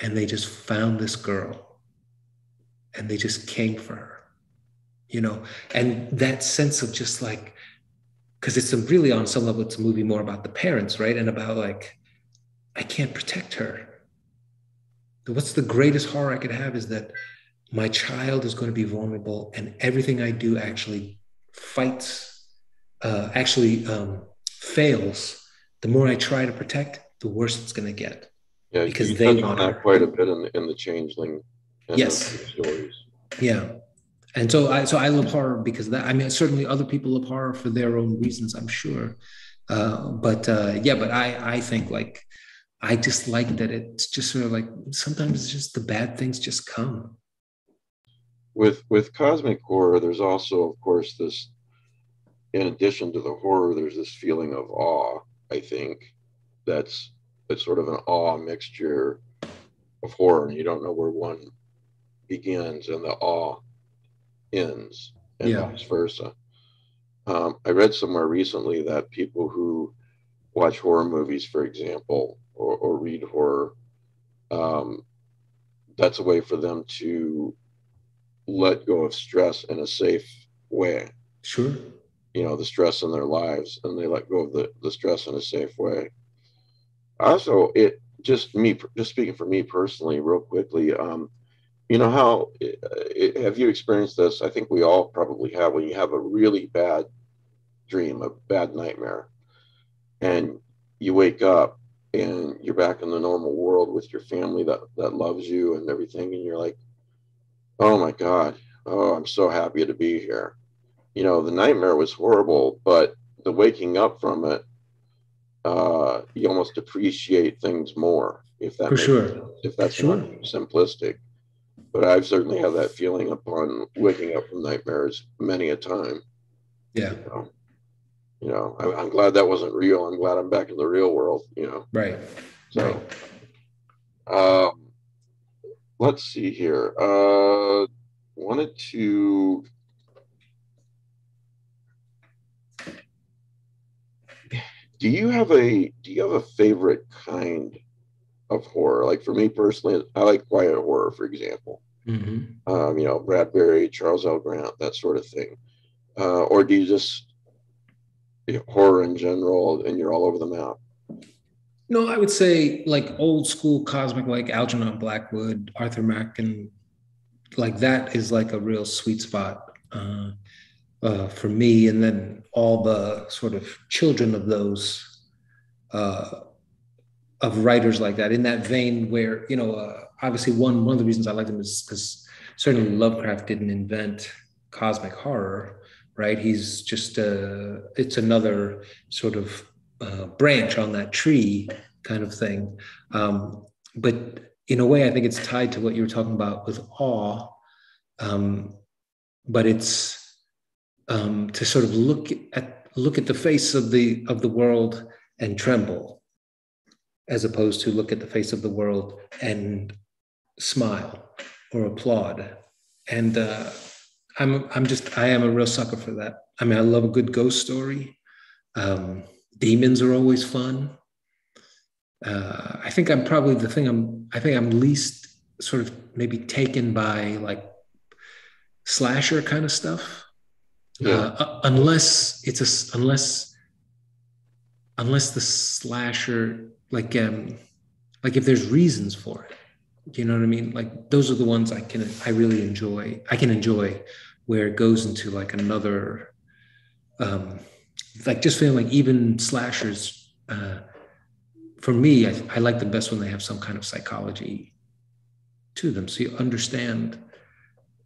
and they just found this girl and they just came for her, you know? And that sense of just like, because it's really, on some level, it's a movie more about the parents, right? And about like, I can't protect her. What's the greatest horror I could have is that my child is going to be vulnerable, and everything I do actually fights, fails. The more I try to protect, the worse it's going to get. Yeah, because they want that quite a bit in the Changeling. Yes. Stories. Yeah, and so I love horror because that. I mean, certainly other people love horror for their own reasons, I'm sure. But I think like, I just like that it's just sort of like, sometimes it's just the bad things just come. With cosmic horror, there's also, of course, this, in addition to the horror, there's this feeling of awe, I think, that's sort of an awe mixture of horror, and you don't know where one begins and the awe ends, and vice versa. I read somewhere recently that people who watch horror movies, for example, or read horror, that's a way for them to let go of stress in a safe way. Sure. You know, the stress in their lives, and they let go of the stress in a safe way. Also, just speaking for me personally, real quickly, you know how, have you experienced this? I think we all probably have, when you have a really bad dream, a bad nightmare, and you wake up and you're back in the normal world with your family that loves you and everything. And you're like, oh my God, oh, I'm so happy to be here. You know, the nightmare was horrible, but the waking up from it, you almost appreciate things more, if that makes sense. If that's not simplistic. But I've certainly had that feeling upon waking up from nightmares many a time. Yeah. You know, I'm glad that wasn't real. I'm glad I'm back in the real world, you know. Right. So, let's see here. Wanted to... Do you have a favorite kind of horror? Like for me personally, I like quiet horror, for example. Mm-hmm. You know, Bradbury, Charles L. Grant, that sort of thing. Or do you just horror in general and you're all over the map? No, I would say like old school cosmic, like Algernon Blackwood, Arthur Macken, like that is like a real sweet spot for me. And then all the sort of children of those, of writers like that, in that vein where, you know, obviously one of the reasons I like them is because certainly Lovecraft didn't invent cosmic horror, right? He's just, it's another sort of branch on that tree kind of thing. But in a way, I think it's tied to what you were talking about with awe, but it's to sort of look at the face of the world and tremble, as opposed to look at the face of the world and smile or applaud. And I am a real sucker for that. I mean, I love a good ghost story. Demons are always fun. I think I'm probably I think I'm least sort of maybe taken by like slasher kind of stuff. Yeah. Unless the slasher, like if there's reasons for it, you know what I mean? Like those are the ones I can enjoy where it goes into like another, like just feeling like even slashers, for me, I like them best when they have some kind of psychology to them. So you understand,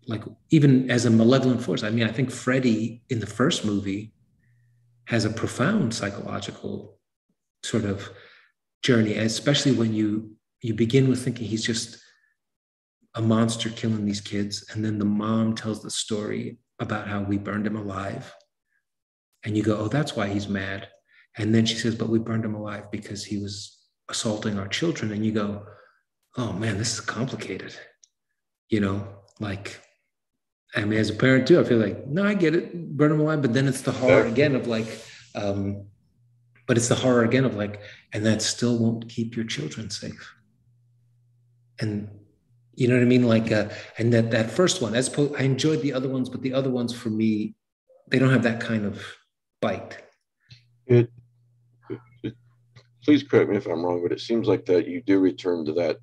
like even as a malevolent force, I mean, I think Freddy in the first movie has a profound psychological sort of journey, especially when you begin with thinking he's just a monster killing these kids. And then the mom tells the story about how we burned him alive. And you go, oh, that's why he's mad. And then she says, but we burned him alive because he was assaulting our children. And you go, oh man, this is complicated. You know, like, I mean, as a parent too, I feel like, no, I get it, burn him alive. But then it's the horror again of like, and that still won't keep your children safe. And you know what I mean? Like, and that first one, as opposed, I enjoyed the other ones, but the other ones for me, they don't have that kind of bite. It please correct me if I'm wrong, but it seems like that you do return to that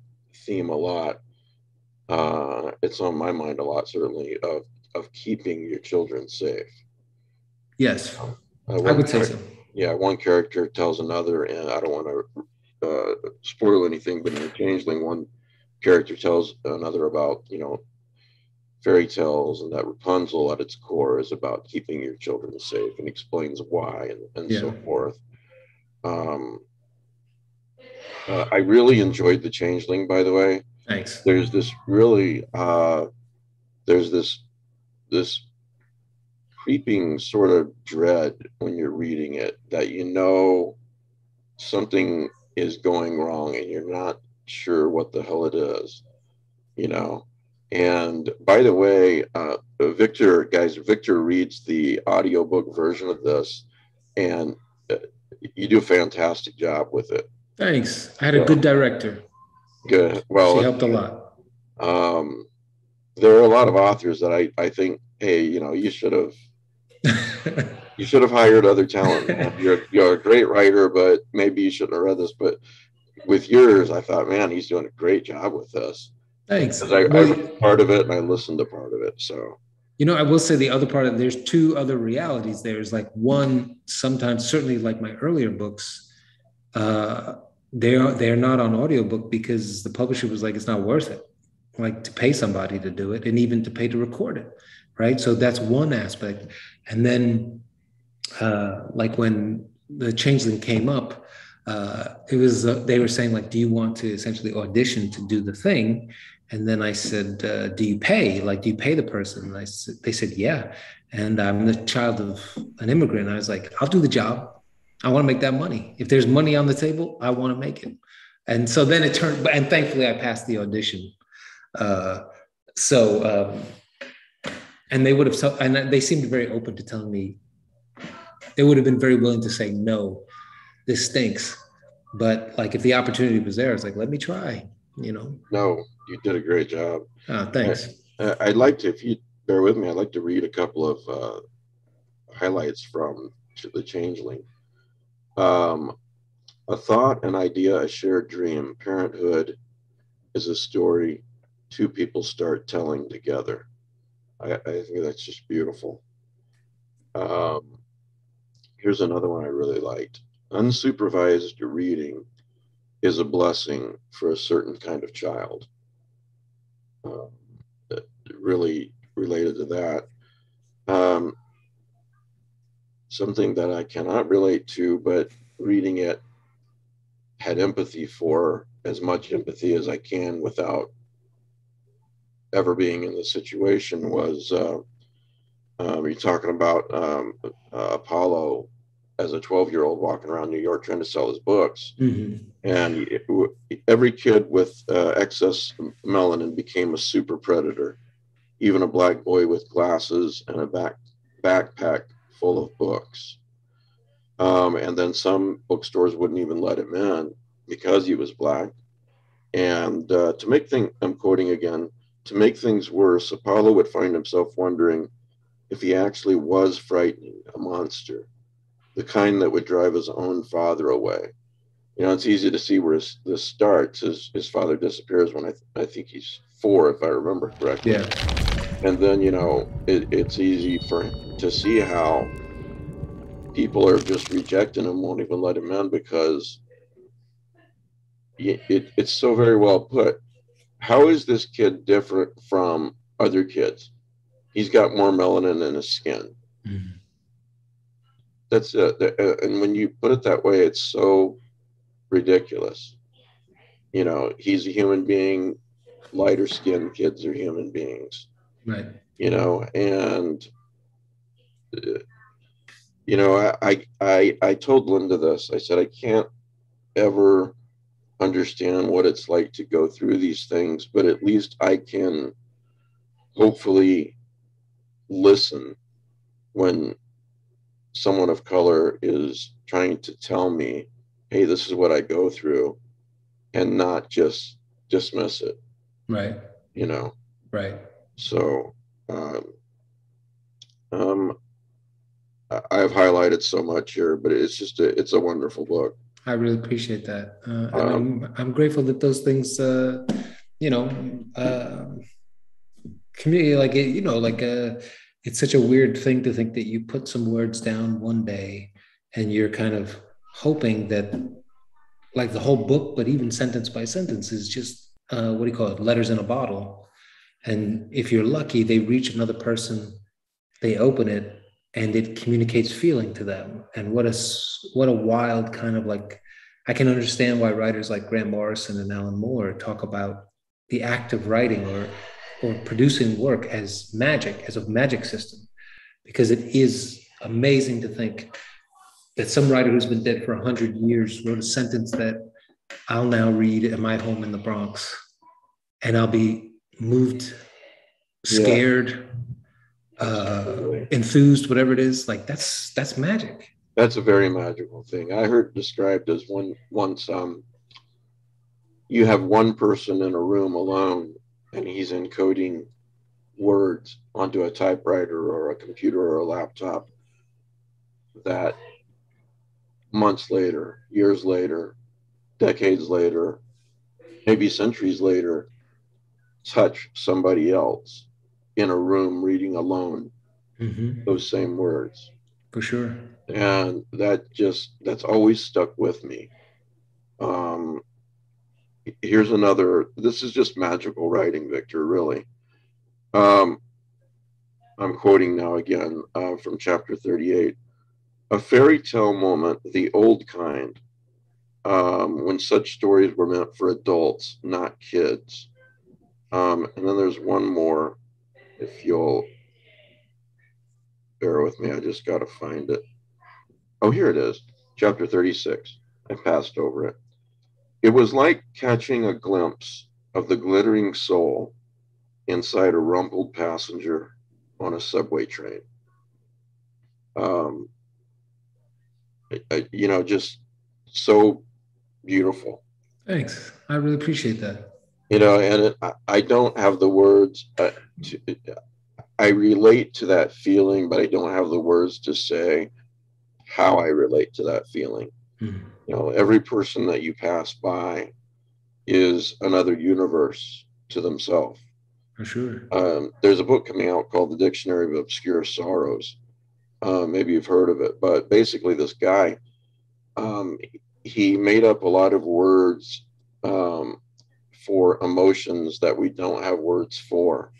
theme a lot. It's on my mind a lot, certainly, of keeping your children safe. Yes, I would say so. Yeah, one character tells another, and I don't want to spoil anything, but in The Changeling, one character tells another about, you know, fairy tales, and that Rapunzel at its core is about keeping your children safe and explains why and so forth. I really enjoyed The Changeling, by the way. Thanks. There's this really, there's this creeping sort of dread when you're reading it, that you know something is going wrong and you're not sure what the hell it is, you know. And by the way, Victor reads the audiobook version of this, and you do a fantastic job with it. Thanks. I had a good director. Good. Well, she helped a lot. There are a lot of authors that I think, hey, you know, you should have hired other talent. You're a great writer, but maybe you shouldn't have read this. But with yours, I thought, man, he's doing a great job with this. Thanks. I read part of it and I listened to part of it. So, you know, I will say the other part of it, there's two other realities. There's like one, sometimes certainly like my earlier books, they're not on audiobook because the publisher was like, it's not worth it, like to pay somebody to do it and even to pay to record it, right? So that's one aspect. And then like when The Changeling came up, it was they were saying like, do you want to essentially audition to do The Thing? And then I said, do you pay the person? And they said, yeah. And I'm the child of an immigrant. I was like, I'll do the job. I want to make that money. If there's money on the table, I want to make it. And so then it turned, and thankfully I passed the audition. And they would have, and they seemed very open to telling me, they would have been very willing to say no this stinks. But like, if the opportunity was there, it's like, let me try, you know? No, you did a great job. Thanks. I'd like to, if you bear with me, I'd like to read a couple of highlights from The Changeling. A thought, an idea, a shared dream. Parenthood is a story two people start telling together. I think that's just beautiful. Here's another one I really liked. Unsupervised reading is a blessing for a certain kind of child. Really related to that. Something that I cannot relate to, but reading it had empathy for, as much empathy as I can without ever being in the situation, was you're talking about Apollo as a 12-year-old walking around New York trying to sell his books. Mm-hmm. And every kid with excess melanin became a super predator, even a black boy with glasses and a backpack full of books. And then some bookstores wouldn't even let him in because he was black. And to make things, I'm quoting again, to make things worse, Apollo would find himself wondering if he actually was frightening, a monster, the kind that would drive his own father away. You know, it's easy to see where this starts. His father disappears when I think he's 4, if I remember correctly. Yeah. And then, you know, it's easy for him to see how people are just rejecting him, won't even let him in, because it's so very well put. How is this kid different from other kids? He's got more melanin in his skin. Mm-hmm. That's it. And when you put it that way, it's so ridiculous. You know, he's a human being. Lighter skinned kids are human beings. Right. You know, and you know, I told Linda this. I said, I can't ever understand what it's like to go through these things, but at least I can hopefully listen when someone of color is trying to tell me, hey, this is what I go through, and not just dismiss it. Right. You know? Right. So I've highlighted so much here, but it's just it's a wonderful book. I really appreciate that. I'm grateful that those things, you know, community, like, you know, like it's such a weird thing to think that you put some words down one day and you're kind of hoping that, like, the whole book, but even sentence by sentence is just, what do you call it? Letters in a bottle. And if you're lucky, they reach another person, they open it, and it communicates feeling to them. And what a wild kind of, like, I can understand why writers like Grant Morrison and Alan Moore talk about the act of writing or producing work as magic, as a magic system, because it is amazing to think that some writer who's been dead for 100 years wrote a sentence that I'll now read at my home in the Bronx, and I'll be moved, scared, enthused, whatever it is. Like, that's magic. That's a very magical thing. I heard described as you have one person in a room alone, and he's encoding words onto a typewriter or a computer or a laptop that months later, years later, decades later, maybe centuries later, touch somebody else in a room reading alone, mm-hmm. those same words. For sure. And that's always stuck with me. Here's another, this is just magical writing, Victor, really. I'm quoting now again from chapter 38. A fairy tale moment, the old kind, when such stories were meant for adults, not kids. And then there's one more, if you'll bear with me. I just got to find it. Oh, here it is. Chapter 36. I passed over it. It was like catching a glimpse of the glittering soul inside a rumpled passenger on a subway train. You know, just so beautiful. Thanks. I really appreciate that. You know, and I don't have the words. I relate to that feeling, but I don't have the words to say how I relate to that feeling. Mm-hmm. You know, every person that you pass by is another universe to themselves. For sure. There's a book coming out called The Dictionary of Obscure Sorrows. Maybe you've heard of it, but basically this guy, he made up a lot of words for emotions that we don't have words for.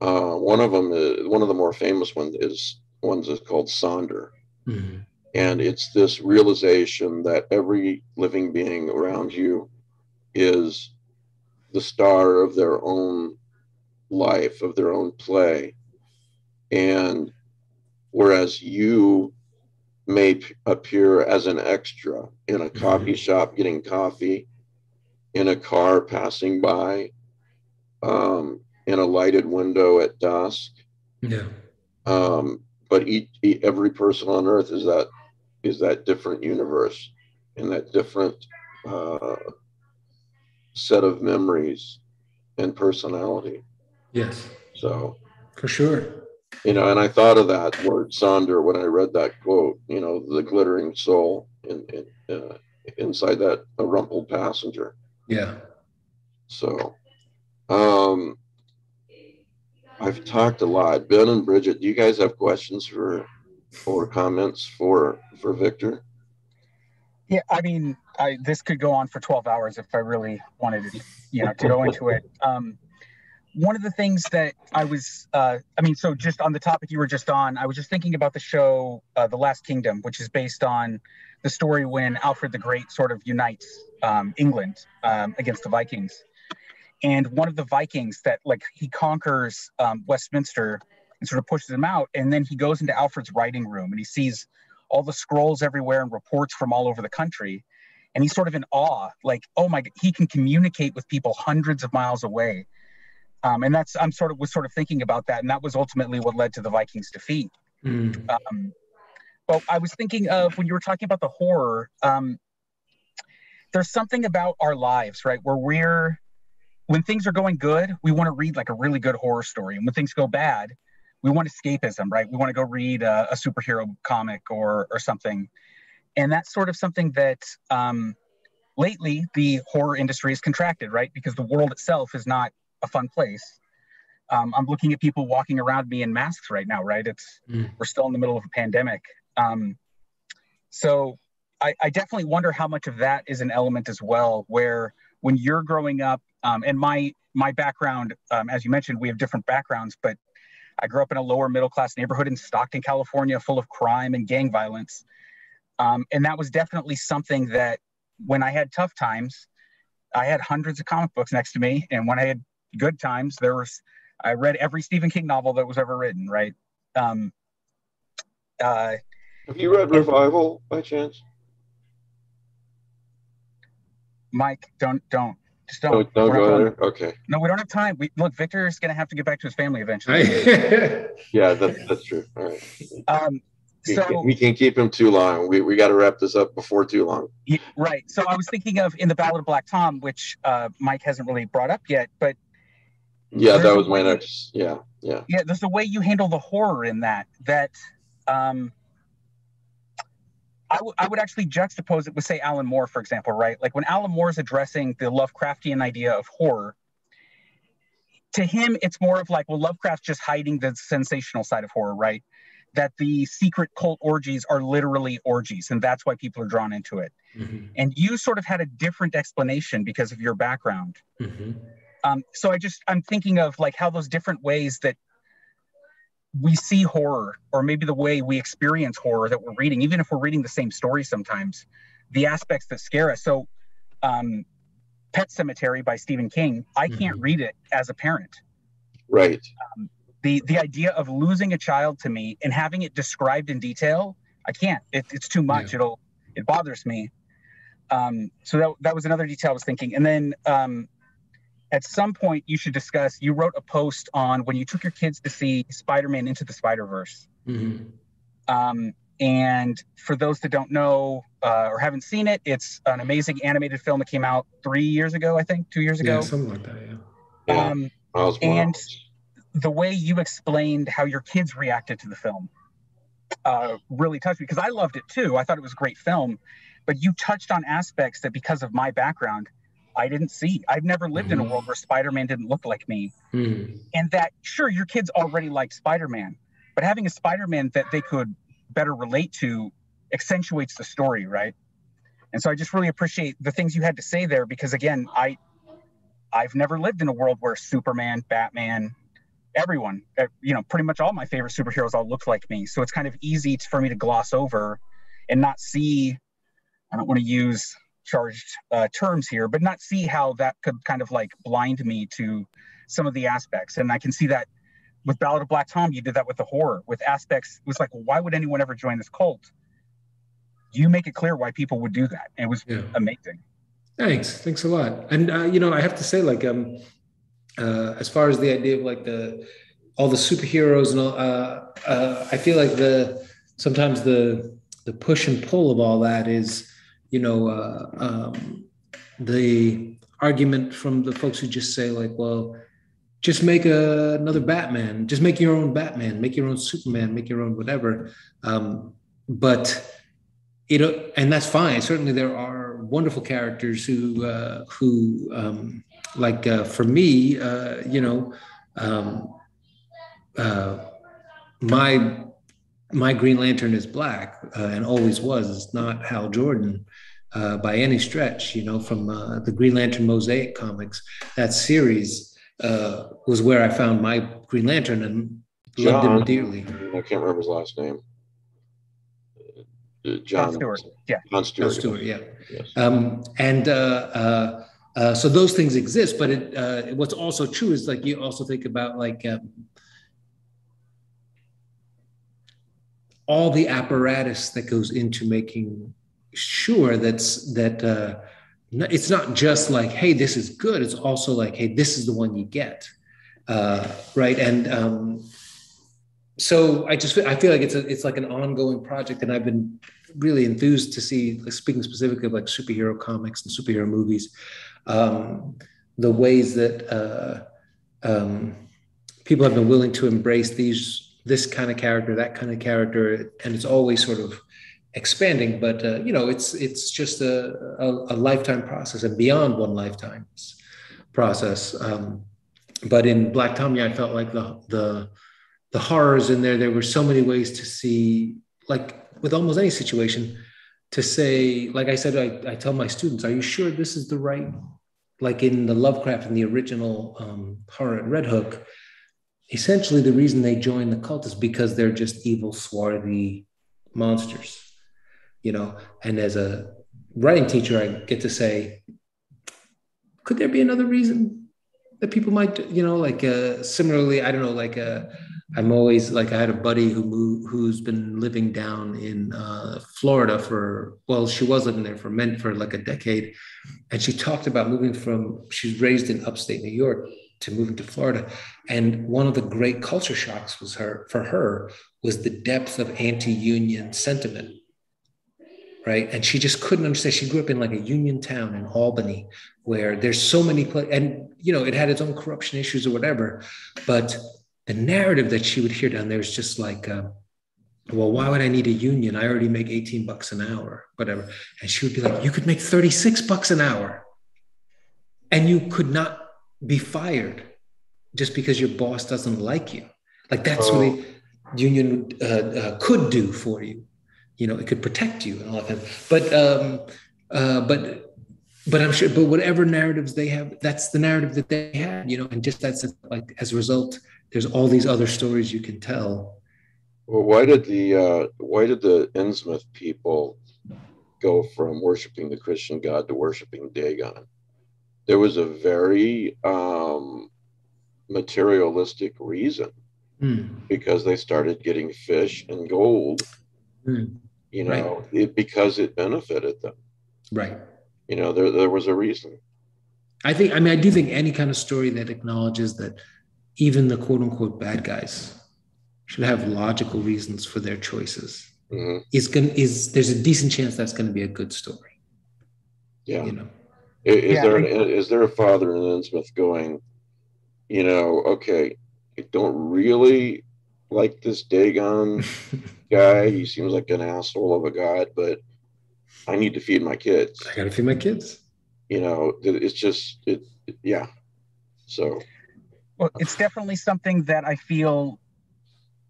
One of the more famous ones is called Sonder. Mm-hmm. And it's this realization that every living being around you is the star of their own life, of their own play. And whereas you may appear as an extra in a coffee shop getting coffee, in a car passing by, in a lighted window at dusk. Yeah. But every person on earth is that different universe and that different set of memories and personality. Yes. So for sure. You know, and I thought of that word Sonder when I read that quote, you know, the glittering soul inside that a rumpled passenger. Yeah. So I've talked a lot. Ben and Bridget, do you guys have questions or comments for Victor? Yeah, I mean, this could go on for 12 hours if I really wanted to, you know, to go into it. One of the things that I was, so just on the topic you were just on, I was just thinking about the show, The Last Kingdom, which is based on the story when Alfred the Great sort of unites England against the Vikings. And one of the Vikings that, like, he conquers Westminster and sort of pushes him out. And then he goes into Alfred's writing room and he sees all the scrolls everywhere and reports from all over the country. And he's sort of in awe, like, oh my, he can communicate with people hundreds of miles away. And that's, I was thinking about that. And that was ultimately what led to the Vikings' defeat. Mm. But I was thinking of when you were talking about the horror, there's something about our lives, right? Where when things are going good, we want to read like a really good horror story. And when things go bad, we want escapism, right? We want to go read a superhero comic or something. And that's sort of something that lately the horror industry has contracted, right? Because the world itself is not a fun place. I'm looking at people walking around me in masks right now, right? We're still in the middle of a pandemic. So I definitely wonder how much of that is an element as well, where when you're growing up, and my background, as you mentioned, we have different backgrounds, but I grew up in a lower middle class neighborhood in Stockton, California, full of crime and gang violence. And that was definitely something that when I had tough times, I had hundreds of comic books next to me. And when I had good times, I read every Stephen King novel that was ever written, right? Have you read Revival by chance? Mike, don't. Just don't go there. Okay. No, we don't have time. Look, Victor's going to have to get back to his family eventually. Yeah, that's true. All right. We can't keep him too long. We got to wrap this up before too long. Yeah, right. So I was thinking of in the Ballad of Black Tom, which Mike hasn't really brought up yet, but yeah, that was my next. Yeah, yeah. Yeah, there's a way you handle the horror in that. I would actually juxtapose it with, say, Alan Moore, for example, right? Like when Alan Moore is addressing the Lovecraftian idea of horror, to him, it's more of like, well, Lovecraft's just hiding the sensational side of horror, right? That the secret cult orgies are literally orgies, and that's why people are drawn into it. Mm-hmm. And you sort of had a different explanation because of your background. Mm-hmm. So I'm thinking of like how those different ways that we see horror, or maybe the way we experience horror that we're reading, even if we're reading the same story sometimes, the aspects that scare us. So Pet Sematary by Stephen King, I can't read it as a parent. Right. The idea of losing a child to me and having it described in detail, I can't. It's too much. Yeah. It bothers me. So that was another detail I was thinking. And then at some point, you should discuss, you wrote a post on when you took your kids to see Spider-Man Into the Spider-Verse. Mm-hmm. And for those that don't know or haven't seen it, it's an amazing animated film that came out 3 years ago, I think, 2 years ago. Yeah, something like that, yeah. And the way you explained how your kids reacted to the film really touched me, because I loved it too. I thought it was a great film, but you touched on aspects that, because of my background, I didn't see. I've never lived in a world where Spider-Man didn't look like me. And that, sure, your kids already liked Spider-Man, but having a Spider-Man that they could better relate to accentuates the story, right? And so I just really appreciate the things you had to say there, because again, I've never lived in a world where Superman, Batman, everyone, you know, pretty much all my favorite superheroes all looked like me. So it's kind of easy for me to gloss over and not see, I don't want to use charged terms here, but not see how that could kind of like blind me to some of the aspects. And I can see that with Ballad of Black Tom, you did that with the horror, with aspects. It was like, well, why would anyone ever join this cult? You make it clear why people would do that. And it was amazing. Thanks. Thanks a lot. And, you know, I have to say, like, as far as the idea of like all the superheroes and all, I feel like sometimes the push and pull of all that is, you know, the argument from the folks who just say like, well, just make another Batman, just make your own Batman, make your own Superman, make your own whatever. And that's fine. Certainly there are wonderful characters who for me, my Green Lantern is black and always was. It's not Hal Jordan by any stretch, you know, from the Green Lantern Mosaic comics. That series was where I found my Green Lantern and loved him dearly. I can't remember his last name. John Stewart. Yeah. John Stewart, yeah. Yes. So those things exist, but what's also true is like you also think about like all the apparatus that goes into making sure that it's not just like, hey, this is good. It's also like, hey, this is the one you get, right? And so I feel like it's like an ongoing project, and I've been really enthused to see, like, speaking specifically of like superhero comics and superhero movies, the ways that people have been willing to embrace this kind of character, that kind of character, and it's always sort of expanding. But you know, it's just a lifetime process and beyond one lifetime's process. But in Black Tom, I felt like the horrors in there. There were so many ways to see, like, with almost any situation, to say, like I said, I tell my students, are you sure this is the right, like in the Lovecraft and the original horror at Red Hook, essentially the reason they join the cult is because they're just evil, swarthy monsters, you know? And as a writing teacher, I get to say, could there be another reason that people might, you know, like similarly, I don't know, like I'm always like, I had a buddy who's been living down in Florida she was living there for like a decade. And she talked about she's raised in upstate New York, to moving to Florida. And one of the great culture shocks was the depth of anti-union sentiment, right? And she just couldn't understand. She grew up in like a union town in Albany, where there's so many places, and you know, it had its own corruption issues or whatever, but the narrative that she would hear down there is just like, well, why would I need a union? I already make 18 bucks an hour, whatever. And she would be like, you could make 36 bucks an hour and you could not be fired just because your boss doesn't like you. Like, that's what a union could do for you. You know, it could protect you and all that. But I'm sure, but whatever narratives they have, that's the narrative that they had, you know, and just that's like, as a result, there's all these other stories you can tell. Well, why did the Innsmouth people go from worshiping the Christian God to worshiping Dagon? There was a very materialistic reason, because they started getting fish and gold, you know, right. Because it benefited them. Right. You know, there was a reason. I do think any kind of story that acknowledges that even the quote unquote bad guys should have logical reasons for their choices. mm-hmm. There's a decent chance that's going to be a good story. Yeah. You know? Is there a father in Innsmouth going, you know, okay, I don't really like this Dagon guy. He seems like an asshole of a god, but I need to feed my kids. I got to feed my kids. You know, it's just, yeah. So. Well, it's definitely something that I feel,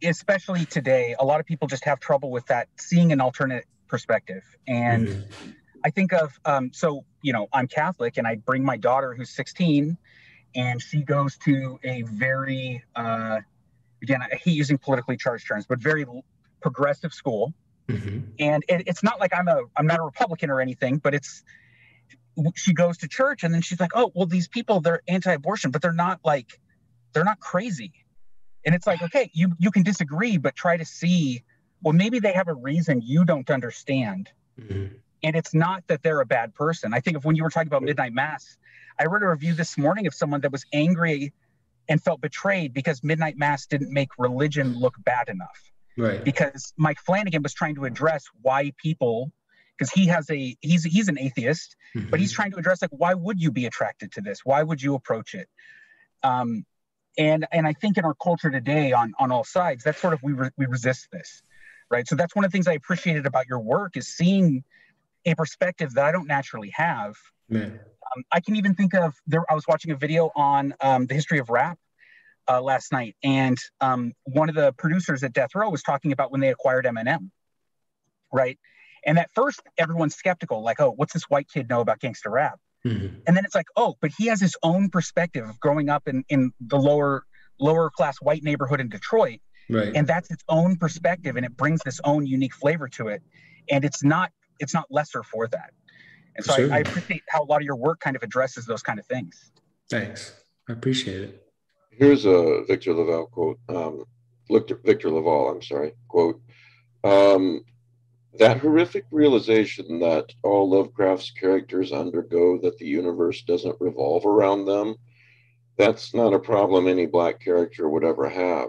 especially today, a lot of people just have trouble with that, seeing an alternate perspective. And mm-hmm. I think of, so, you know, I'm Catholic and I bring my daughter who's 16 and she goes to a very, again, I hate using politically charged terms, but very progressive school. Mm-hmm. And it's not like I'm not a Republican or anything, but it's, she goes to church and then she's like, oh, well, these people, they're anti-abortion, but they're not crazy. And it's like, okay, you can disagree, but try to see, well, maybe they have a reason you don't understand. Mm-hmm. And it's not that they're a bad person. I think of when you were talking about Midnight Mass, I read a review this morning of someone that was angry and felt betrayed because Midnight Mass didn't make religion look bad enough. Right. Because Mike Flanagan was trying to address why people, because he's an atheist, mm-hmm. but he's trying to address like, why would you be attracted to this? Why would you approach it? And I think in our culture today on all sides, that's sort of, we resist this, right? So that's one of the things I appreciated about your work is seeing a perspective that I don't naturally have. Man. I can even think of, I was watching a video on the history of rap last night, and one of the producers at Death Row was talking about when they acquired Eminem, right? And at first, everyone's skeptical, like, oh, what's this white kid know about gangster rap? Mm-hmm. And then it's like, oh, but he has his own perspective of growing up in the lower class white neighborhood in Detroit. Right. And that's its own perspective, and it brings this own unique flavor to it. And it's not lesser for that. And so I appreciate how a lot of your work kind of addresses those kind of things. Thanks. I appreciate it. Here's a Victor LaValle quote. Victor LaValle, I'm sorry, quote. That horrific realization that all Lovecraft's characters undergo that the universe doesn't revolve around them, that's not a problem any Black character would ever have.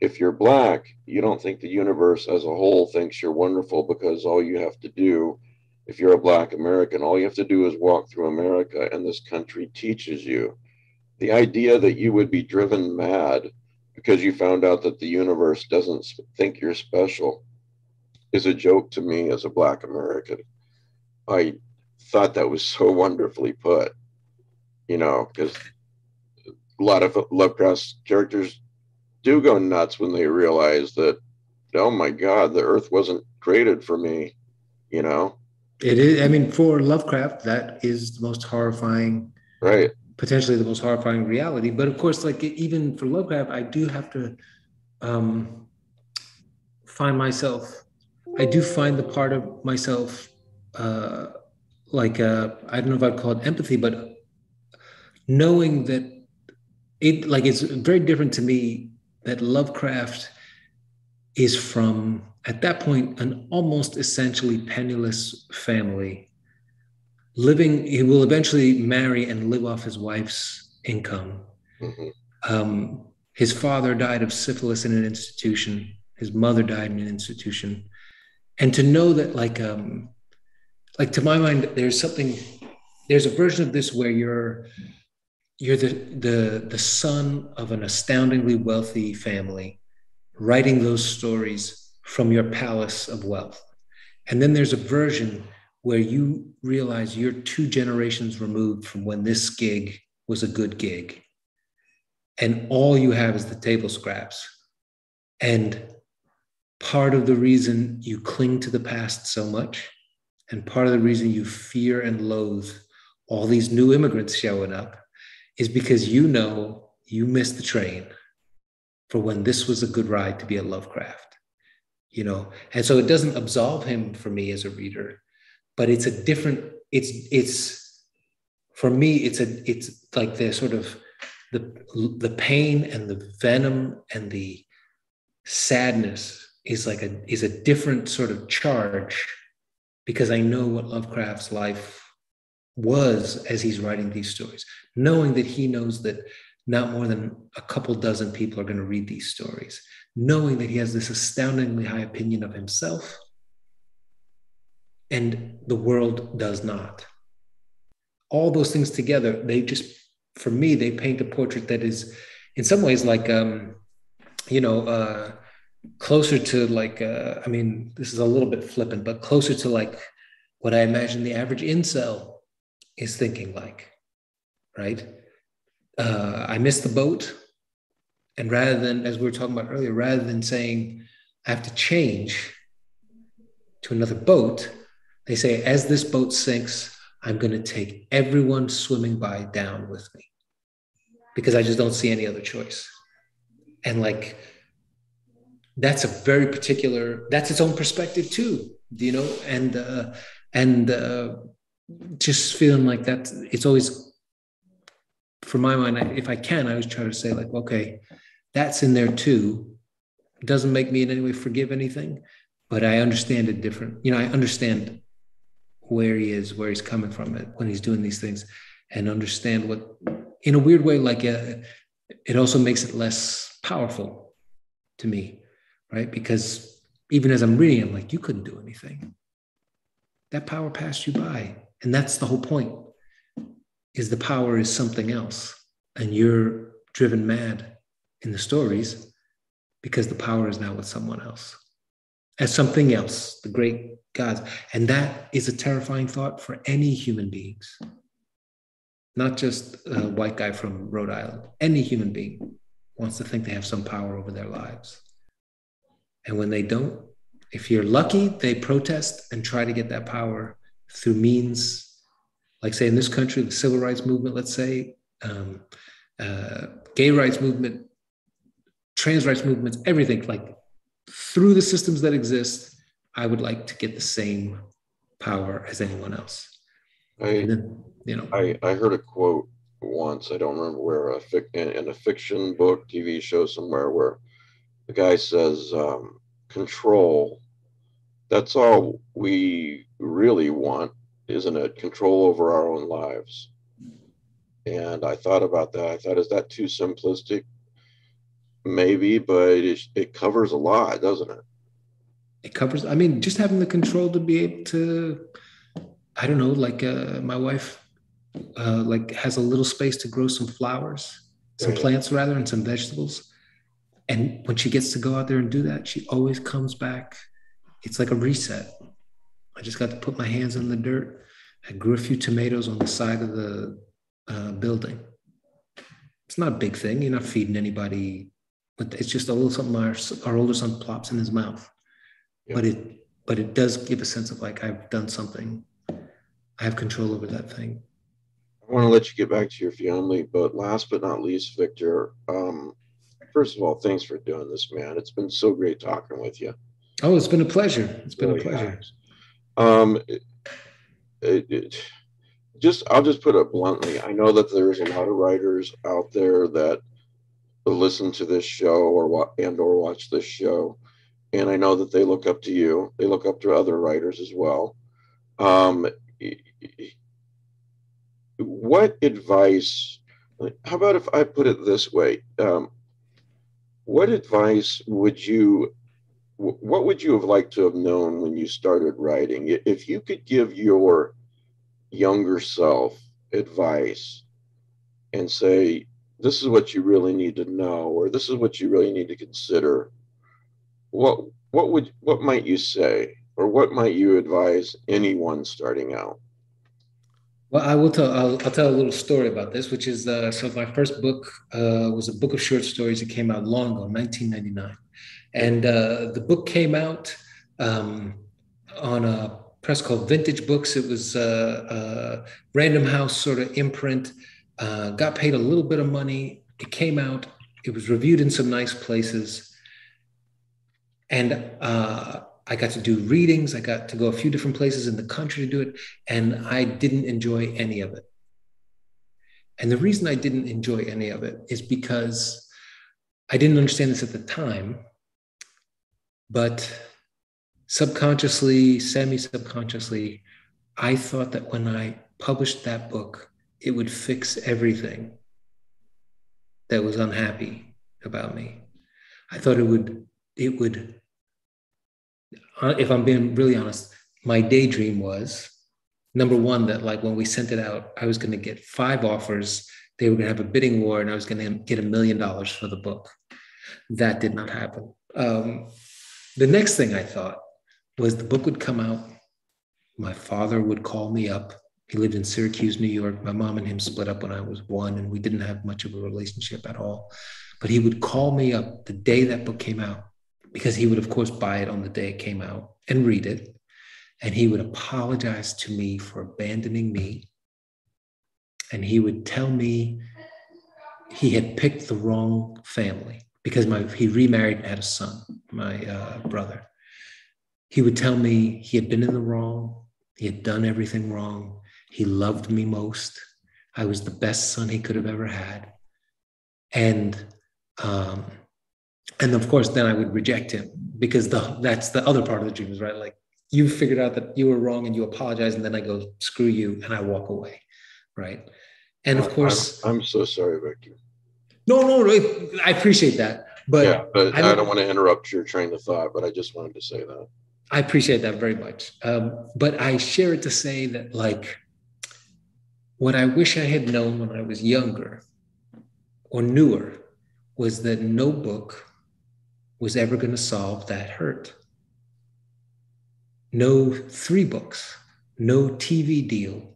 If you're Black, you don't think the universe as a whole thinks you're wonderful because all you have to do, if you're a Black American, all you have to do is walk through America and this country teaches you. The idea that you would be driven mad because you found out that the universe doesn't think you're special is a joke to me as a Black American. I thought that was so wonderfully put, you know, because a lot of Lovecraft's characters do go nuts when they realize that, oh my God, the earth wasn't created for me, you know? It is, I mean, for Lovecraft, that is the most horrifying, right? Potentially the most horrifying reality. But of course, like even for Lovecraft, I do have to find the part of myself, I don't know if I'd call it empathy, but knowing that it's very different to me that Lovecraft is from, at that point, an almost essentially penniless family living, he will eventually marry and live off his wife's income. Mm-hmm. His father died of syphilis in an institution. His mother died in an institution. And to know that, like to my mind, there's a version of this where you're the son of an astoundingly wealthy family, writing those stories from your palace of wealth. And then there's a version where you realize you're 2 generations removed from when this gig was a good gig. And all you have is the table scraps. And part of the reason you cling to the past so much, and part of the reason you fear and loathe all these new immigrants showing up, is because you know you missed the train for when this was a good ride to be a Lovecraft, you know? And so it doesn't absolve him for me as a reader, but it's a different, it's like the sort of the pain and the venom and the sadness is a different sort of charge, because I know what Lovecraft's life was as he's writing these stories, knowing that he knows that not more than a couple dozen people are going to read these stories, knowing that he has this astoundingly high opinion of himself and the world does not. All those things together, they just, for me, they paint a portrait that is in some ways like, closer to like, I mean, this is a little bit flippant, but closer to like what I imagine the average incel is thinking like, right? I missed the boat. And rather than, as we were talking about earlier, rather than saying, I have to change to another boat, they say, as this boat sinks, I'm going to take everyone swimming by down with me because I just don't see any other choice. And like, that's a very particular, that's its own perspective too, you know? And just feeling like that, it's always, for my mind, if I can, I always try to say like, okay, that's in there too. It doesn't make me in any way forgive anything, but I understand it different. You know, I understand where he is, where he's coming from when he's doing these things, and understand what, in a weird way, like it also makes it less powerful to me, right? Because even as I'm reading, I'm like, you couldn't do anything. That power passed you by. And that's the whole point, is the power is something else. And you're driven mad in the stories because the power is now with someone else. As something else, the great gods. And that is a terrifying thought for any human beings. Not just a white guy from Rhode Island. Any human being wants to think they have some power over their lives. And when they don't, if you're lucky, they protest and try to get that power through means, like say in this country, the civil rights movement, let's say, gay rights movement, trans rights movements, everything, like through the systems that exist, I would like to get the same power as anyone else. I heard a quote once, I don't remember where, in a fiction book, TV show somewhere, where the guy says, control, that's all we really want, isn't it? Control over our own lives. And I thought about that. I thought, is that too simplistic? Maybe, but it covers a lot, doesn't it? It covers, I mean, just having the control to be able to, I don't know, like my wife like has a little space to grow some flowers, some plants rather, and some vegetables. And when she gets to go out there and do that, she always comes back. It's like a reset. I just got to put my hands in the dirt. I grew a few tomatoes on the side of the building. It's not a big thing. You're not feeding anybody, but it's just a little something our older son plops in his mouth. Yep. But it does give a sense of like, I've done something. I have control over that thing. I want to let you get back to your family, but last but not least, Victor, first of all, thanks for doing this, man. It's been so great talking with you. Oh, it's been a pleasure. It's been a pleasure. I'll just put it bluntly. I know that there's a lot of writers out there that listen to this show or watch this show. And I know that they look up to you. They look up to other writers as well. What advice, how about if I put it this way? What advice would you, what would you have liked to have known when you started writing? If you could give your younger self advice and say, this is what you really need to know, or this is what you really need to consider, what might you say, or what might you advise anyone starting out? Well, I'll tell a little story about this, which is, so my first book was a book of short stories that came out long ago, 1999. And the book came out on a press called Vintage Books. It was a Random House sort of imprint, got paid a little bit of money. It came out, it was reviewed in some nice places. And I got to do readings. I got to go a few different places in the country to do it. And I didn't enjoy any of it. And the reason I didn't enjoy any of it is because I didn't understand this at the time, but subconsciously, semi-subconsciously, I thought that when I published that book, it would fix everything. that was unhappy about me. I thought it would, if I'm being really honest, my daydream was, number one, that like when we sent it out, I was going to get 5 offers. They were going to have a bidding war and I was going to get $1 million for the book. That did not happen. The next thing I thought was the book would come out. My father would call me up. He lived in Syracuse, New York. My mom and him split up when I was 1 and we didn't have much of a relationship at all. But he would call me up the day that book came out, because he would, of course, buy it on the day it came out and read it. And he would apologize to me for abandoning me. And he would tell me he had picked the wrong family because he remarried and had a son, my brother. He would tell me he had been in the wrong. He had done everything wrong. He loved me most. I was the best son he could have ever had. And of course, then I would reject him because that's the other part of the dream is, right? Like, you figured out that you were wrong and you apologize, and then I go, screw you, and I walk away, right? And of course— I'm so sorry, Victor. No, I appreciate that. But yeah, but I don't want to interrupt your train of thought, but I just wanted to say that. I appreciate that very much. But I share it to say that, like, what I wish I had known when I was younger or newer was that no book was ever going to solve that hurt. No 3 books, no TV deal,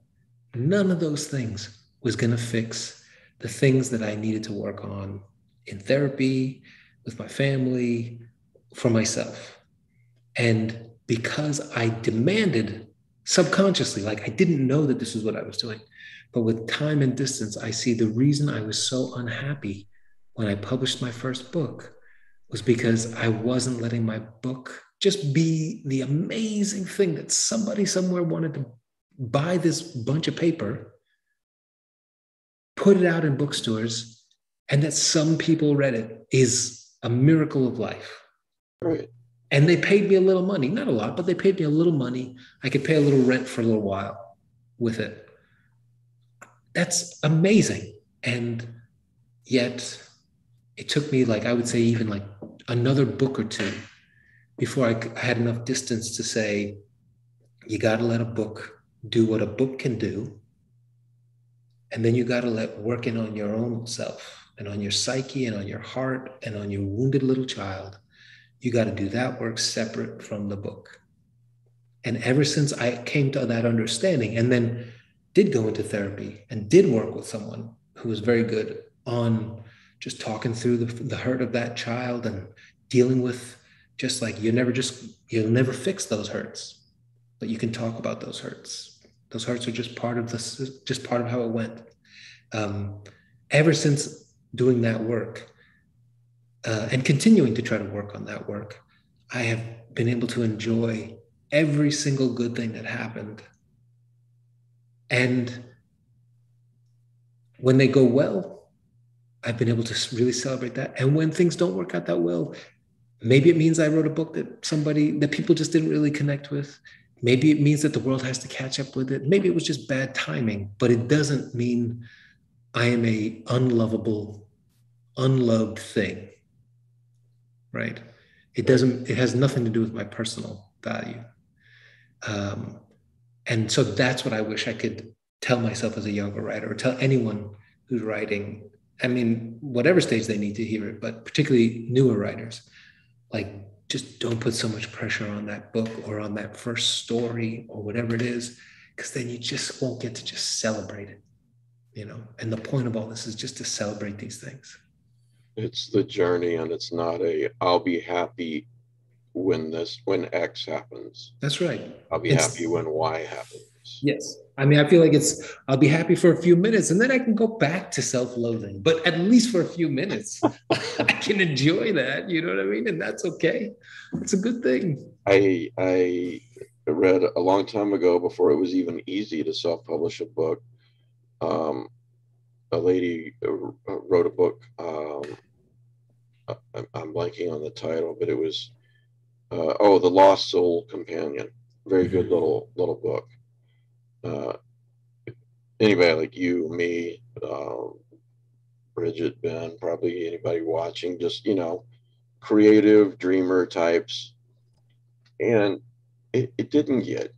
none of those things was going to fix the things that I needed to work on in therapy, with my family, for myself. And because I demanded subconsciously, like I didn't know that this is what I was doing, but with time and distance, I see the reason I was so unhappy when I published my first book was because I wasn't letting my book just be the amazing thing that somebody somewhere wanted to buy this bunch of paper, put it out in bookstores, and that some people read it is a miracle of life. Right. And they paid me a little money, not a lot, but they paid me a little money. I could pay a little rent for a little while with it. That's amazing. And yet it took me, like, I would say even like another book or two before I had enough distance to say, you got to let a book do what a book can do. And then you got to let working on your own self and on your psyche and on your heart and on your wounded little child, you got to do that work separate from the book. And ever since I came to that understanding and then did go into therapy and did work with someone who was very good on just talking through the hurt of that child and dealing with, just like you'll never fix those hurts, but you can talk about those hurts. Those hurts are just part of how it went. Ever since doing that work and continuing to try to work on that work, I have been able to enjoy every single good thing that happened. And when they go well, I've been able to really celebrate that. And when things don't work out that well, maybe it means I wrote a book that people just didn't really connect with. Maybe it means that the world has to catch up with it. Maybe it was just bad timing, but it doesn't mean I am a unlovable, unloved thing, right? It has nothing to do with my personal value. And so that's what I wish I could tell myself as a younger writer, or tell anyone who's writing, I mean, whatever stage they need to hear it, but particularly newer writers. Like, just don't put so much pressure on that book or on that first story or whatever it is, because then you just won't get to just celebrate it, you know? And the point of all this is just to celebrate these things. It's the journey, and it's not I'll be happy when X happens. That's right. I'll be happy when Y happens. Yes. I mean, I feel like I'll be happy for a few minutes and then I can go back to self-loathing, but at least for a few minutes, I can enjoy that. You know what I mean? And that's okay. It's a good thing. I read a long time ago, before it was even easy to self-publish a book. A lady wrote a book. I'm blanking on the title, but it was, The Lost Soul Companion. Very good little book. Anybody like you, me, Bridget, Ben, probably anybody watching, just, you know, creative dreamer types. And it didn't get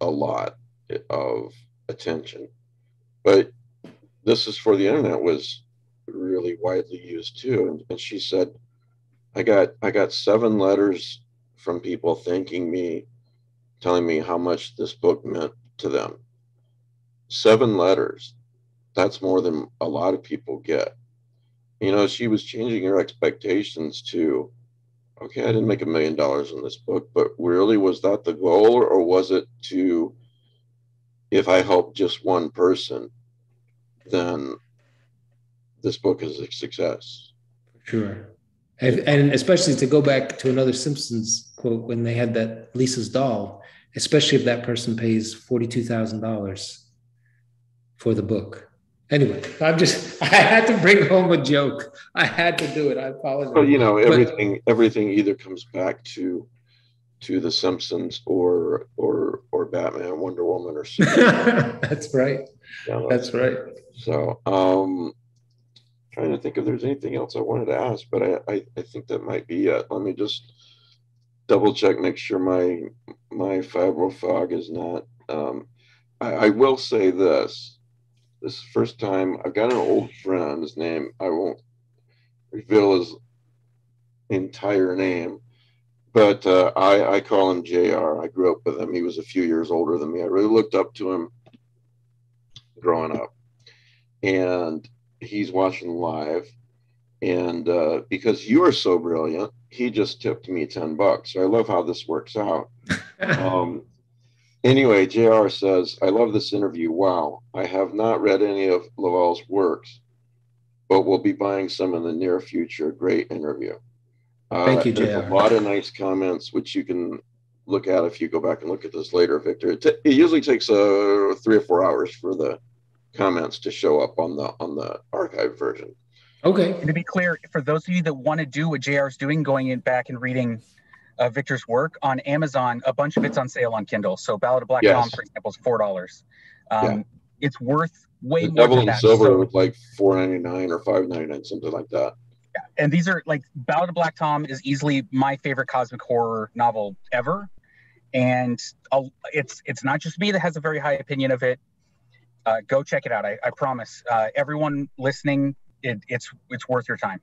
a lot of attention, but This Is for the Internet was really widely used too. And she said, I got 7 letters from people thanking me, telling me how much this book meant to them. 7 letters. That's more than a lot of people get. You know, she was changing her expectations to, okay, I didn't make $1 million in this book, but really, was that the goal? Or was it to, if I help just one person, then this book is a success? Sure. And especially to go back to another Simpsons quote, when they had that Lisa's doll, especially if that person pays $42,000 for the book. Anyway, I had to bring home a joke. I had to do it. I apologize. Well, you know, everything either comes back to the Simpsons or Batman, Wonder Woman, or Superman. That's right. Yeah, that's right. So, trying to think if there's anything else I wanted to ask, but I think that might be it. Let me just double check, make sure my fibro fog is not. I will say this. This is the first time I've got an old friend. His name, I won't reveal his entire name, but I call him JR. I grew up with him. He was a few years older than me. I really looked up to him growing up. And he's watching live. And because you are so brilliant, he just tipped me $10. So I love how this works out. Anyway, JR says, I love this interview. Wow. I have not read any of LaValle's works, but we'll be buying some in the near future. Great interview. Thank you, JR. There's a lot of nice comments, which you can look at if you go back and look at this later, Victor. It usually takes 3 or 4 hours for the comments to show up on the archive version. Okay. And to be clear, for those of you that want to do what JR's doing, going in back and reading Victor's work on Amazon, a bunch of it's on sale on Kindle. So Ballad of Black Tom, for example, is $4. It's worth way more. Devil in Silver was like $4.99 or $5.99, something like that. Yeah. And these are like, Ballad of Black Tom is easily my favorite cosmic horror novel ever. And it's not just me that has a very high opinion of it. Go check it out. I promise everyone listening, it's worth your time.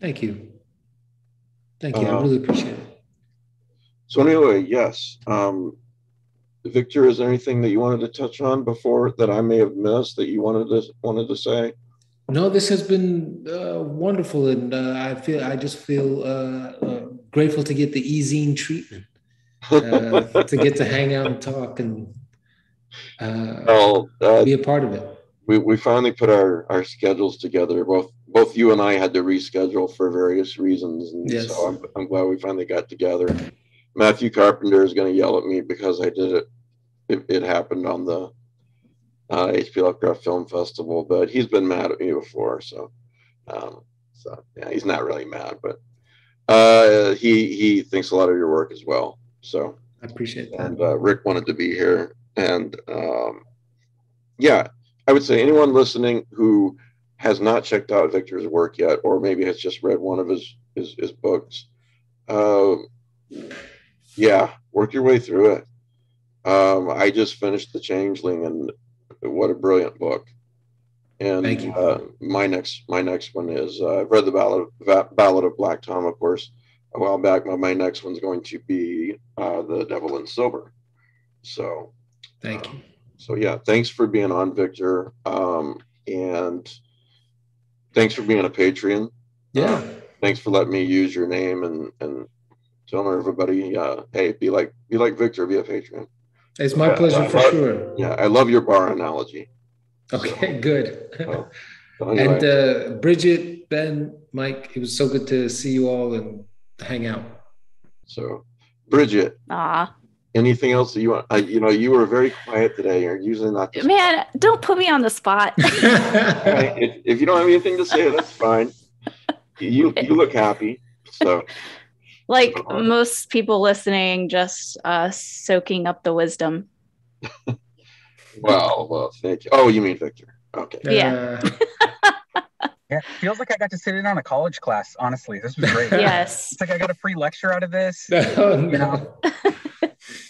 Thank you. Thank you. I really appreciate it. So anyway, yes. Victor, is there anything that you wanted to touch on before that I may have missed that you wanted to say? No, this has been wonderful, and I just feel grateful to get the e-zine treatment, to get to hang out and talk and be a part of it. We finally put our schedules together. Both you and I had to reschedule for various reasons. And yes. So I'm glad we finally got together. Matthew Carpenter is going to yell at me because I did it. It happened on the HP Lovecraft Film Festival, but he's been mad at me before. So, yeah, he's not really mad, but he thinks a lot of your work as well. So I appreciate that. And Rick wanted to be here. And yeah, I would say anyone listening who has not checked out Victor's work yet, or maybe has just read one of his books, yeah, work your way through it. I just finished The Changeling, and what a brilliant book! And thank you. My next one is I've read the Ballad of Black Tom, of course, a while back. But my next one's going to be The Devil in Silver. So thank you. So yeah, thanks for being on, Victor, and thanks for being a Patreon. Yeah, thanks for letting me use your name and telling everybody, hey, be like Victor, be a Patreon. It's my pleasure for sure. Yeah, I love your bar analogy. Okay, so, good. So anyway. And Bridget, Ben, Mike, it was so good to see you all and hang out. So, Bridget. Ah. Anything else that you want? You know, you were very quiet today. You're usually not. Man, don't put me on the spot. Right. If you don't have anything to say, that's fine. You look happy. So, like most people listening, just soaking up the wisdom. Well, thank you. Oh, you mean Victor? Okay. Yeah. Yeah, it feels like I got to sit in on a college class, honestly. This was great. Yes. It's like I got a free lecture out of this. You know?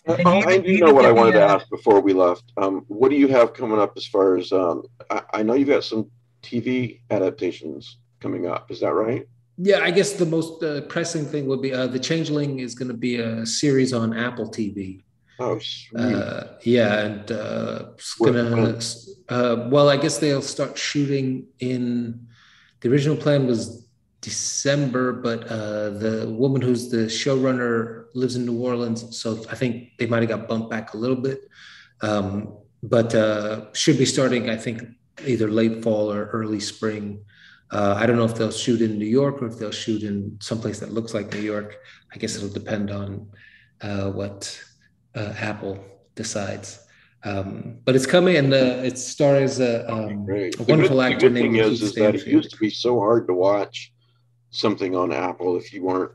I do know what I wanted to ask before we left. What do you have coming up as far as, I know you've got some TV adaptations coming up. Is that right? Yeah, I guess the most pressing thing would be The Changeling is going to be a series on Apple TV. Oh, sweet. Yeah, and it's gonna, well, I guess they'll start shooting in... The original plan was December, but the woman who's the showrunner lives in New Orleans, so I think they might have got bumped back a little bit. But should be starting, I think, either late fall or early spring. I don't know if they'll shoot in New York or if they'll shoot in someplace that looks like New York. I guess it'll depend on what Apple decides. But it's coming, and it stars a wonderful actor named Keith Stanfield. The good thing is that it used to be so hard to watch something on Apple if you weren't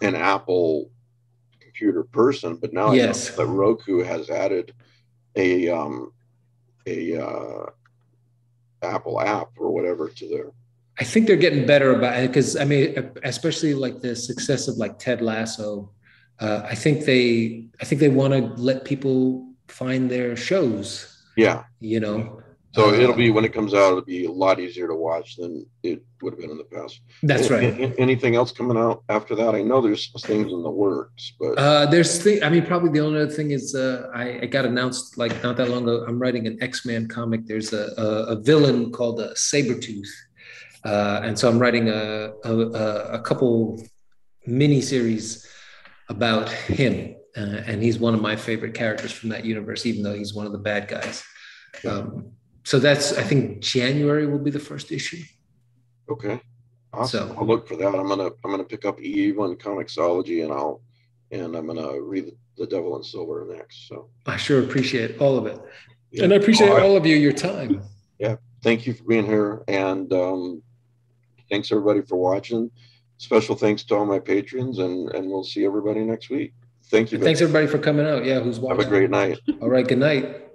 an Apple computer person. But now I know that Roku has added a Apple app or whatever to their. I think they're getting better about it because I mean, especially like the success of like Ted Lasso. I think they want to let people find their shows. Yeah, you know. So it'll be when it comes out, it'll be a lot easier to watch than it would have been in the past. That's right. Anything else coming out after that? I know there's things in the works, but probably the only other thing is I got announced like not that long ago. I'm writing an X-Men comic. There's a villain called a Sabretooth, and so I'm writing a couple mini series about him. And he's one of my favorite characters from that universe, even though he's one of the bad guys. So that's, I think, January will be the first issue. Okay, awesome. So, I'll look for that. I'm gonna pick up Eve on Comixology, and I'm gonna read The Devil in Silver next. So I sure appreciate all of it, yeah. And I appreciate all of you, your time. Yeah, thank you for being here, and thanks everybody for watching. Special thanks to all my patrons, and we'll see everybody next week. Thank you. Thanks, everybody, for coming out. Yeah, who's watching. Have a great night. All right, good night.